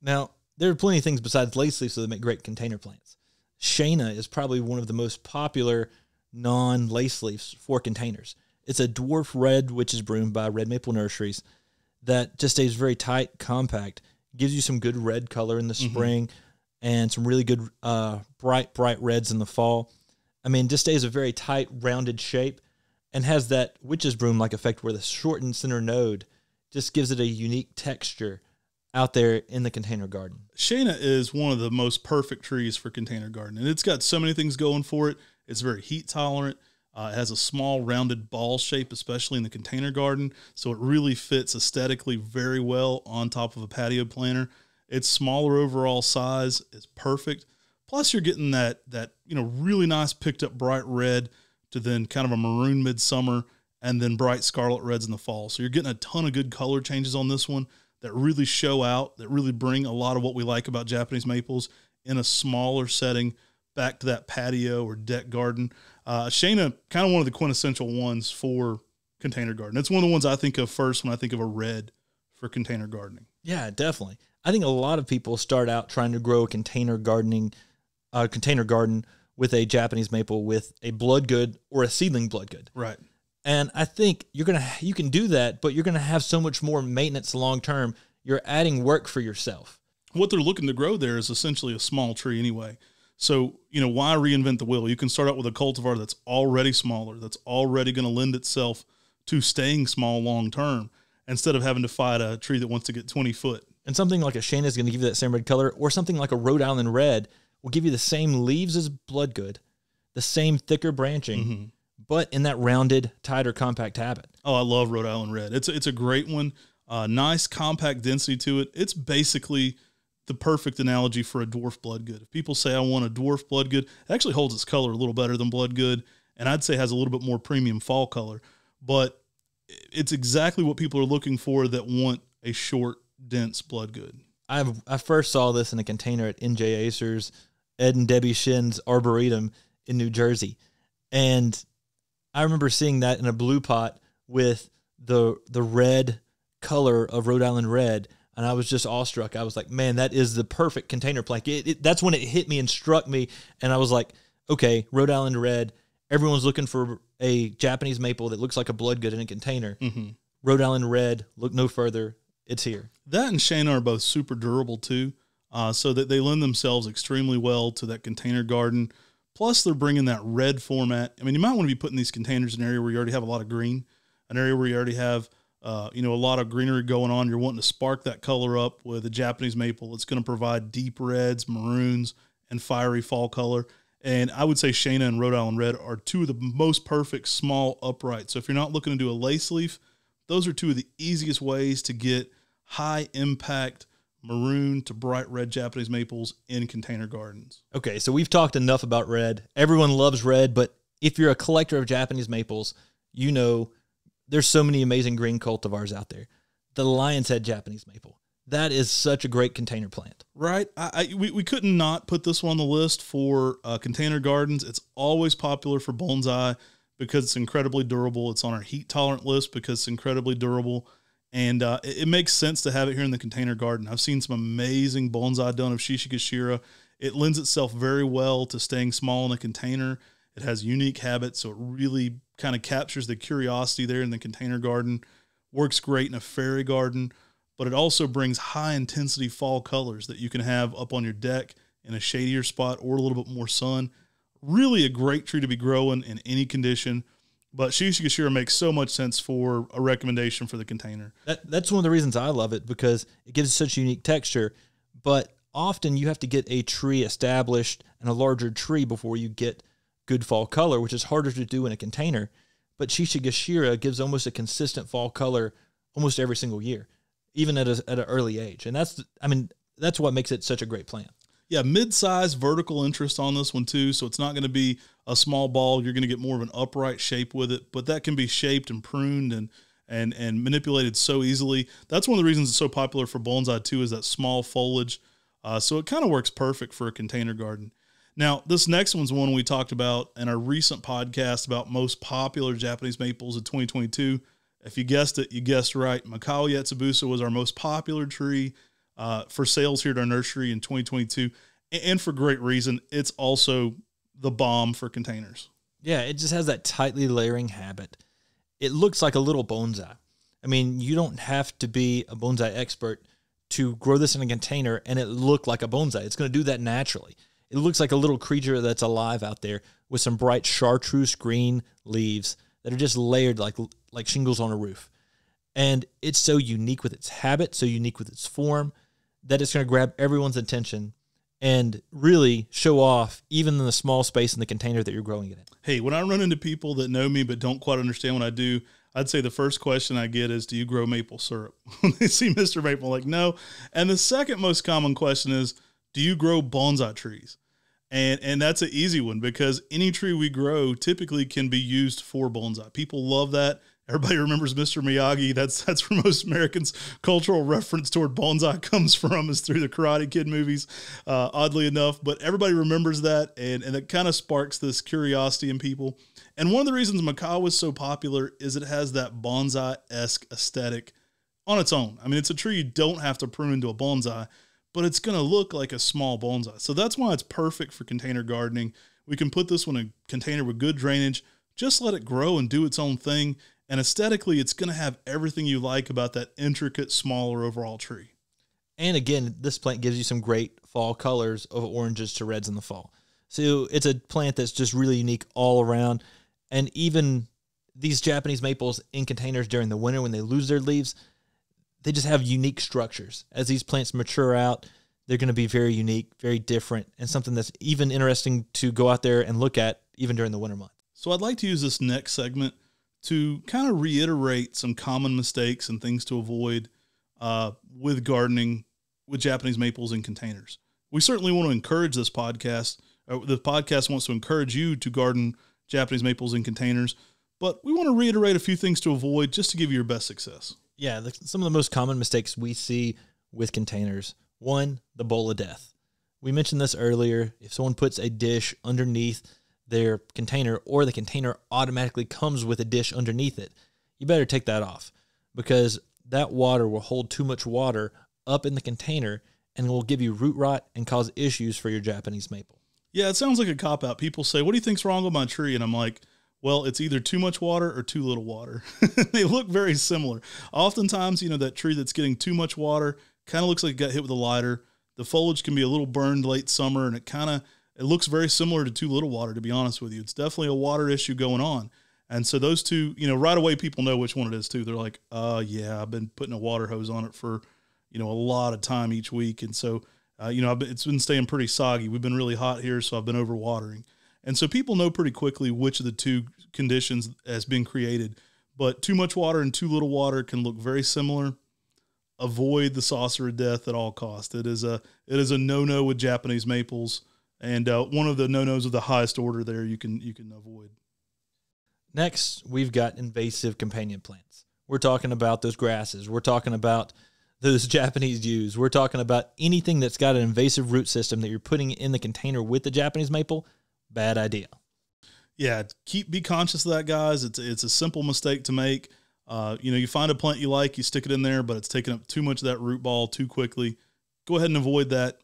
Now, there are plenty of things besides lace leaves that make great container plants. Shaina is probably one of the most popular non-lace leaves for containers. It's a dwarf red witch's broom by Red Maple Nurseries that just stays very tight, compact, gives you some good red color in the spring and some really good bright reds in the fall. I mean, just stays a very tight, rounded shape and has that witch's broom-like effect where the shortened center node just gives it a unique texture out there in the container garden. Shaina is one of the most perfect trees for container garden, and it's got so many things going for it. It's very heat tolerant. It has a small rounded ball shape, especially in the container garden. So it really fits aesthetically very well on top of a patio planter. It's smaller overall size. It's perfect. Plus you're getting that, you know, really nice picked up bright red to then kind of a maroon midsummer and then bright scarlet reds in the fall. So you're getting a ton of good color changes on this one that really show out, that really bring a lot of what we like about Japanese maples in a smaller setting back to that patio or deck garden. Shaina, kind of one of the quintessential ones for container garden. It's one of the ones I think of first when I think of a red for container gardening. Yeah, definitely. I think a lot of people start out trying to grow a container garden with a Japanese maple, with a Bloodgood or a seedling Bloodgood. Right. And I think you can do that, but you're gonna have so much more maintenance long term. You're adding work for yourself. What they're looking to grow there is essentially a small tree anyway. So, you know, why reinvent the wheel? You can start out with a cultivar that's already smaller, that's already going to lend itself to staying small long-term instead of having to fight a tree that wants to get 20 foot. And something like a Shaina is going to give you that same red color, or something like a Rhode Island Red will give you the same leaves as Bloodgood, the same thicker branching, but in that rounded, tighter, compact habit. Oh, I love Rhode Island Red. It's a great one. Nice, compact density to it. It's basically the perfect analogy for a dwarf Bloodgood. If people say I want a dwarf Bloodgood, it actually holds its color a little better than Bloodgood, and I'd say has a little bit more premium fall color. But it's exactly what people are looking for that want a short, dense Bloodgood. I first saw this in a container at NJ Acer's, Ed and Debbie Shin's Arboretum in New Jersey, and I remember seeing that in a blue pot with the red color of Rhode Island Red. And I was just awestruck. I was like, man, that is the perfect container plant. That's when it hit me and struck me. And I was like, okay, Rhode Island Red, everyone's looking for a Japanese maple that looks like a Bloodgood in a container. Rhode Island Red, look no further, it's here. That and Shaina are both super durable too, so that they lend themselves extremely well to that container garden. Plus, they're bringing that red format. I mean, you might want to be putting these containers in an area where you already have a lot of green, an area where you already have a lot of greenery going on. You're wanting to spark that color up with a Japanese maple. It's going to provide deep reds, maroons, and fiery fall color. And I would say Shaina and Rhode Island Red are two of the most perfect small uprights. So if you're not looking to do a lace leaf, those are two of the easiest ways to get high impact maroon to bright red Japanese maples in container gardens. Okay, so we've talked enough about red. Everyone loves red, but if you're a collector of Japanese maples, you know there's so many amazing green cultivars out there. The Lion's Head Japanese maple. That is such a great container plant. Right. We couldn't not put this one on the list for container gardens. It's always popular for bonsai because it's incredibly durable. It's on our heat tolerant list because it's incredibly durable. And it makes sense to have it here in the container garden. I've seen some amazing bonsai done of Shishigashira. It lends itself very well to staying small in a container. It has unique habits, so it really kind of captures the curiosity there in the container garden. Works great in a fairy garden, but it also brings high-intensity fall colors that you can have up on your deck in a shadier spot or a little bit more sun. Really a great tree to be growing in any condition, but Shishigashira makes so much sense for a recommendation for the container. That's one of the reasons I love it, because it gives such a unique texture, but often you have to get a tree established and a larger tree before you get good fall color, which is harder to do in a container. But Shishigashira gives almost a consistent fall color almost every single year, even at an early age. And that's what makes it such a great plant. Yeah, mid-size vertical interest on this one too. So it's not going to be a small ball. You're going to get more of an upright shape with it, but that can be shaped and pruned and and manipulated so easily. That's one of the reasons it's so popular for bonsai too, is that small foliage. So it kind of works perfect for a container garden. Now, this next one's one we talked about in our recent podcast about most popular Japanese maples of 2022. If you guessed it, you guessed right. Mikawa Yatsubusa was our most popular tree for sales here at our nursery in 2022. And for great reason, it's also the bomb for containers. Yeah, it just has that tightly layering habit. It looks like a little bonsai. I mean, you don't have to be a bonsai expert to grow this in a container and it look like a bonsai. It's going to do that naturally. It looks like a little creature that's alive out there with some bright chartreuse green leaves that are just layered like shingles on a roof. And it's so unique with its habit, so unique with its form, that it's going to grab everyone's attention and really show off even in the small space in the container that you're growing it in. Hey, when I run into people that know me but don't quite understand what I do, I'd say the first question I get is, do you grow maple syrup? When they see Mr. Maple, like, no. And the second most common question is, do you grow bonsai trees? And that's an easy one because any tree we grow typically can be used for bonsai. People love that. Everybody remembers Mr. Miyagi. That's where most Americans' cultural reference toward bonsai comes from, is through the Karate Kid movies, oddly enough. But everybody remembers that, and it kind of sparks this curiosity in people. And one of the reasons Mikawa is so popular is it has that bonsai-esque aesthetic on its own. I mean, it's a tree you don't have to prune into a bonsai, but it's going to look like a small bonsai. So that's why it's perfect for container gardening. We can put this one in a container with good drainage, just let it grow and do its own thing. And aesthetically, it's going to have everything you like about that intricate, smaller overall tree. And again, this plant gives you some great fall colors of oranges to reds in the fall. So it's a plant that's just really unique all around. And even these Japanese maples in containers during the winter when they lose their leaves, they just have unique structures. As these plants mature out, they're going to be very unique, very different, and something that's even interesting to go out there and look at even during the winter months. So I'd like to use this next segment to kind of reiterate some common mistakes and things to avoid with gardening with Japanese maples in containers. We certainly want to encourage this podcast. The podcast wants to encourage you to garden Japanese maples in containers, but we want to reiterate a few things to avoid just to give you your best success. Yeah, some of the most common mistakes we see with containers. One, the bowl of death. We mentioned this earlier. If someone puts a dish underneath their container, or the container automatically comes with a dish underneath it, you better take that off, because that water will hold too much water up in the container and will give you root rot and cause issues for your Japanese maple. Yeah, it sounds like a cop-out. People say, what do you think's wrong with my tree? And I'm like, well, it's either too much water or too little water. They look very similar. Oftentimes, you know, that tree that's getting too much water kind of looks like it got hit with a lighter. The foliage can be a little burned late summer, and it looks very similar to too little water, to be honest with you. It's definitely a water issue going on. And so those two, you know, right away people know which one it is too. They're like, yeah, I've been putting a water hose on it for, you know, a lot of time each week. And so, you know, it's been staying pretty soggy. We've been really hot here, so I've been overwatering. And so people know pretty quickly which of the two conditions has been created. But too much water and too little water can look very similar. Avoid the saucer of death at all costs. It is a no-no with Japanese maples. And one of the no-nos of the highest order there you can avoid. Next, we've got invasive companion plants. We're talking about those grasses. We're talking about those Japanese yews. We're talking about anything that's got an invasive root system that you're putting in the container with the Japanese maple. Bad idea. Yeah, be conscious of that, guys. It's a simple mistake to make. You know, you find a plant you like, you stick it in there, but it's taking up too much of that root ball too quickly. Go ahead and avoid that.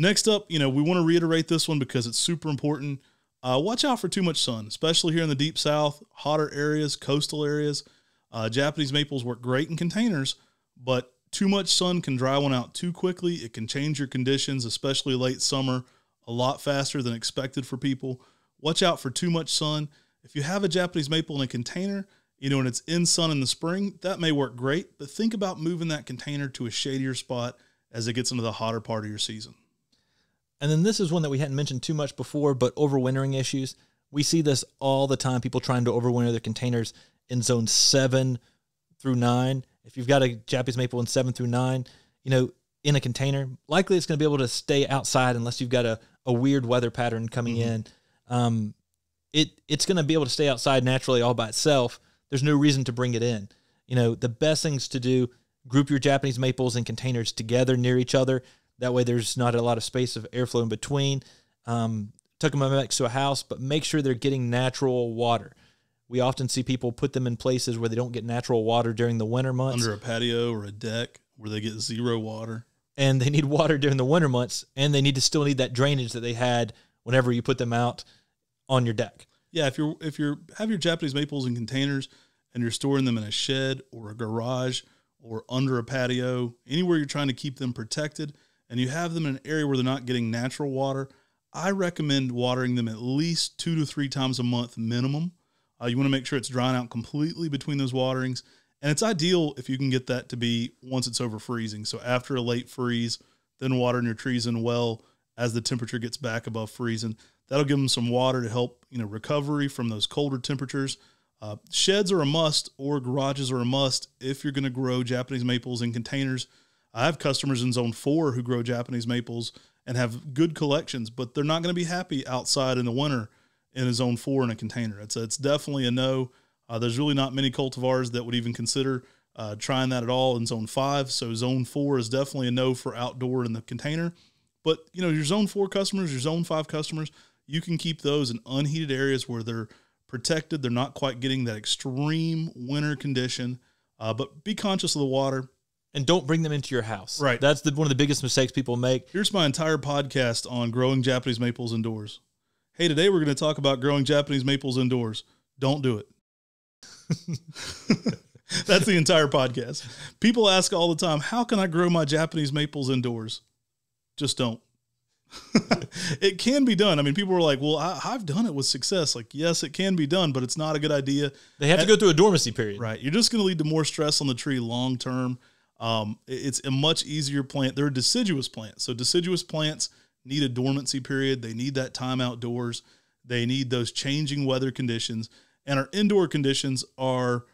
Next up, you know, we want to reiterate this one because it's super important. Watch out for too much sun, especially here in the deep south, hotter areas, coastal areas. Japanese maples work great in containers, but too much sun can dry one out too quickly. It can change your conditions, especially late summer, a lot faster than expected for people. Watch out for too much sun. If you have a Japanese maple in a container, you know, and it's in sun in the spring, that may work great, but think about moving that container to a shadier spot as it gets into the hotter part of your season. And then this is one that we hadn't mentioned too much before, but overwintering issues. We see this all the time, people trying to overwinter their containers in zones 7 through 9. If you've got a Japanese maple in 7 through 9, you know, in a container, likely it's going to be able to stay outside unless you've got a weird weather pattern coming in. It's going to be able to stay outside naturally all by itself. There's no reason to bring it in. you know, the best things to do, group your Japanese maples in containers together near each other. That way there's not a lot of space of airflow in between. Tuck them up next to a house, but make sure they're getting natural water. We often see people put them in places where they don't get natural water during the winter months. Under a patio or a deck where they get zero water. And they need water during the winter months, and they need to still need that drainage that they had whenever you put them out on your deck. Yeah, if you have your Japanese maples in containers and you're storing them in a shed or a garage or under a patio, anywhere you're trying to keep them protected, and you have them in an area where they're not getting natural water, I recommend watering them at least 2 to 3 times a month minimum. You want to make sure it's drying out completely between those waterings. And it's ideal if you can get that to be once it's over freezing. So after a late freeze, then watering your trees in well as the temperature gets back above freezing. That'll give them some water to help, you know, recovery from those colder temperatures. Sheds are a must, or garages are a must if you're going to grow Japanese maples in containers. I have customers in Zone 4 who grow Japanese maples and have good collections, but they're not going to be happy outside in the winter in a Zone 4 in a container. It's definitely a no. There's really not many cultivars that would even consider trying that at all in Zone 5. So Zone 4 is definitely a no for outdoor in the container. But, you know, your Zone 4 customers, your Zone 5 customers, you can keep those in unheated areas where they're protected. They're not quite getting that extreme winter condition, but be conscious of the water. And don't bring them into your house. Right. That's one of the biggest mistakes people make. Here's my entire podcast on growing Japanese maples indoors. Hey, today we're going to talk about growing Japanese maples indoors. Don't do it. That's the entire podcast. People ask all the time, how can I grow my Japanese maples indoors? Just don't. It can be done. I mean, people were like, well, I've done it with success. Like, yes, it can be done, but it's not a good idea. They have to go through a dormancy period. Right. You're just going to lead to more stress on the tree long-term. It's a much easier plant. They're a deciduous plant. So deciduous plants need a dormancy period. They need that time outdoors. They need those changing weather conditions. And our indoor conditions are,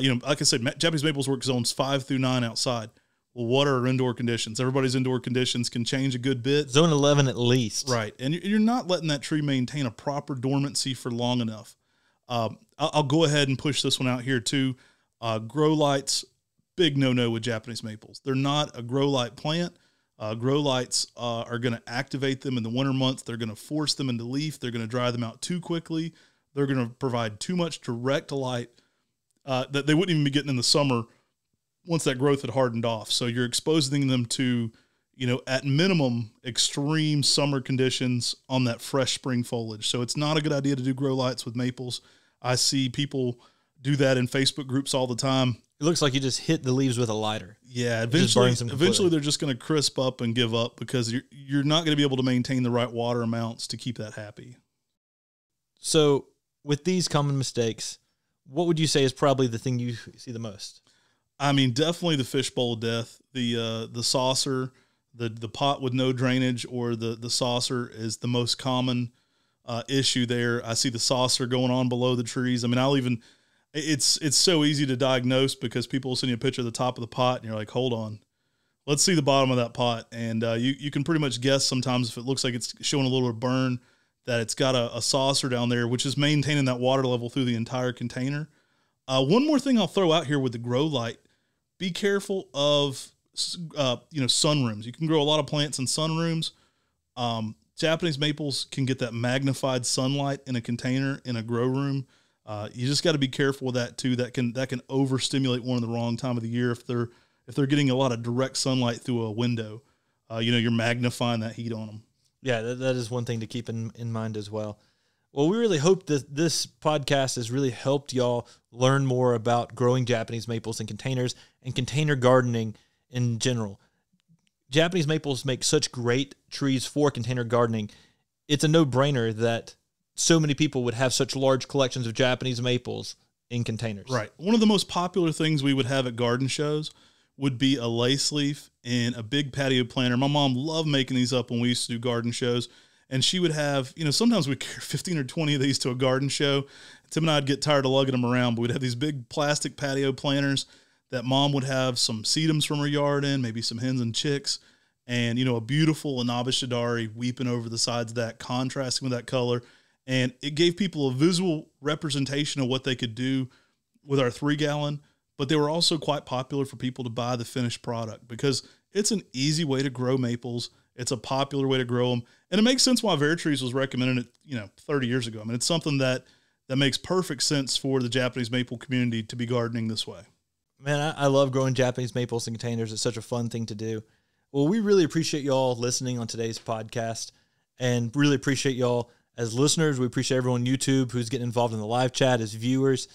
you know, like I said, Japanese maples work zones 5 through 9 outside. Well, what are our indoor conditions? Everybody's indoor conditions can change a good bit. Zone 11 at least. Right. And you're not letting that tree maintain a proper dormancy for long enough. I'll go ahead and push this one out here too. Grow lights, big no-no with Japanese maples. They're not a grow light plant. Grow lights are going to activate them in the winter months. They're going to force them into leaf. They're going to dry them out too quickly. They're going to provide too much direct light that they wouldn't even be getting in the summer once that growth had hardened off. So you're exposing them to, you know, at minimum, extreme summer conditions on that fresh spring foliage. So it's not a good idea to do grow lights with maples. I see people do that in Facebook groups all the time. It looks like you just hit the leaves with a lighter. Yeah, eventually they're just going to crisp up and give up because you're not going to be able to maintain the right water amounts to keep that happy. So with these common mistakes, what would you say is probably the thing you see the most? I mean, definitely the fishbowl of death, the saucer, the pot with no drainage, or the saucer is the most common issue there. I see the saucer going on below the trees. I mean, it's so easy to diagnose because people will send you a picture of the top of the pot and you're like, hold on, let's see the bottom of that pot. And you can pretty much guess sometimes if it looks like it's showing a little burn that it's got a saucer down there, which is maintaining that water level through the entire container. One more thing I'll throw out here with the grow light, be careful of, you know, sunrooms. You can grow a lot of plants in sunrooms. Japanese maples can get that magnified sunlight in a container in a grow room. You just got to be careful with that too. That can overstimulate one in the wrong time of the year. If they're getting a lot of direct sunlight through a window, you know, you're magnifying that heat on them. Yeah. That is one thing to keep in mind as well. Well, we really hope that this podcast has really helped y'all learn more about growing Japanese maples in containers and container gardening in general. Japanese maples make such great trees for container gardening. It's a no brainer that so many people would have such large collections of Japanese maples in containers. Right. One of the most popular things we would have at garden shows would be a lace leaf and a big patio planter. My mom loved making these up when we used to do garden shows. And she would have, you know, sometimes we'd carry 15 or 20 of these to a garden show. Tim and I'd get tired of lugging them around, but we'd have these big plastic patio planters that mom would have some sedums from her yard in, maybe some hens and chicks, and, you know, a beautiful Nab Shidari weeping over the sides of that, contrasting with that color. And it gave people a visual representation of what they could do with our 3-gallon but they were also quite popular for people to buy the finished product because it's an easy way to grow maples. It's a popular way to grow them. And it makes sense why Vertrees was recommending it, 30 years ago. I mean, it's something that makes perfect sense for the Japanese maple community to be gardening this way. Man, I love growing Japanese maples in containers. It's such a fun thing to do. Well, we really appreciate y'all listening on today's podcast and really appreciate y'all as listeners. We appreciate everyone on YouTube who's getting involved in the live chat as viewers.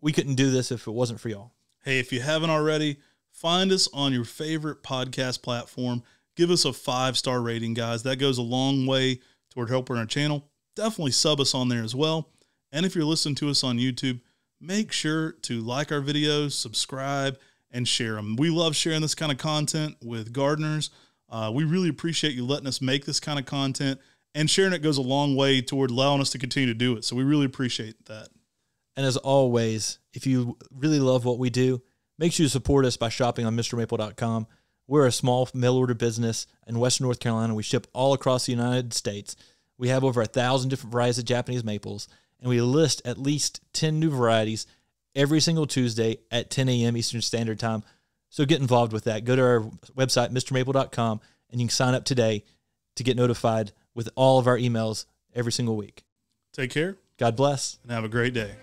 We couldn't do this if it wasn't for y'all. Hey, if you haven't already, find us on your favorite podcast platform. Give us a 5-star rating, guys. That goes a long way toward helping our channel. Definitely sub us on there as well. And if you're listening to us on YouTube, make sure to like our videos, subscribe, and share them. We love sharing this kind of content with gardeners. We really appreciate you letting us make this kind of content, and sharing it goes a long way toward allowing us to continue to do it. So we really appreciate that. And as always, if you really love what we do, make sure you support us by shopping on MrMaple.com. We're a small mail order business in Western North Carolina. We ship all across the United States. We have over 1,000 different varieties of Japanese maples, and we list at least 10 new varieties every single Tuesday at 10 a.m. Eastern Standard Time. So get involved with that. Go to our website, MrMaple.com, and you can sign up today to get notified with all of our emails every single week. Take care. God bless. And have a great day.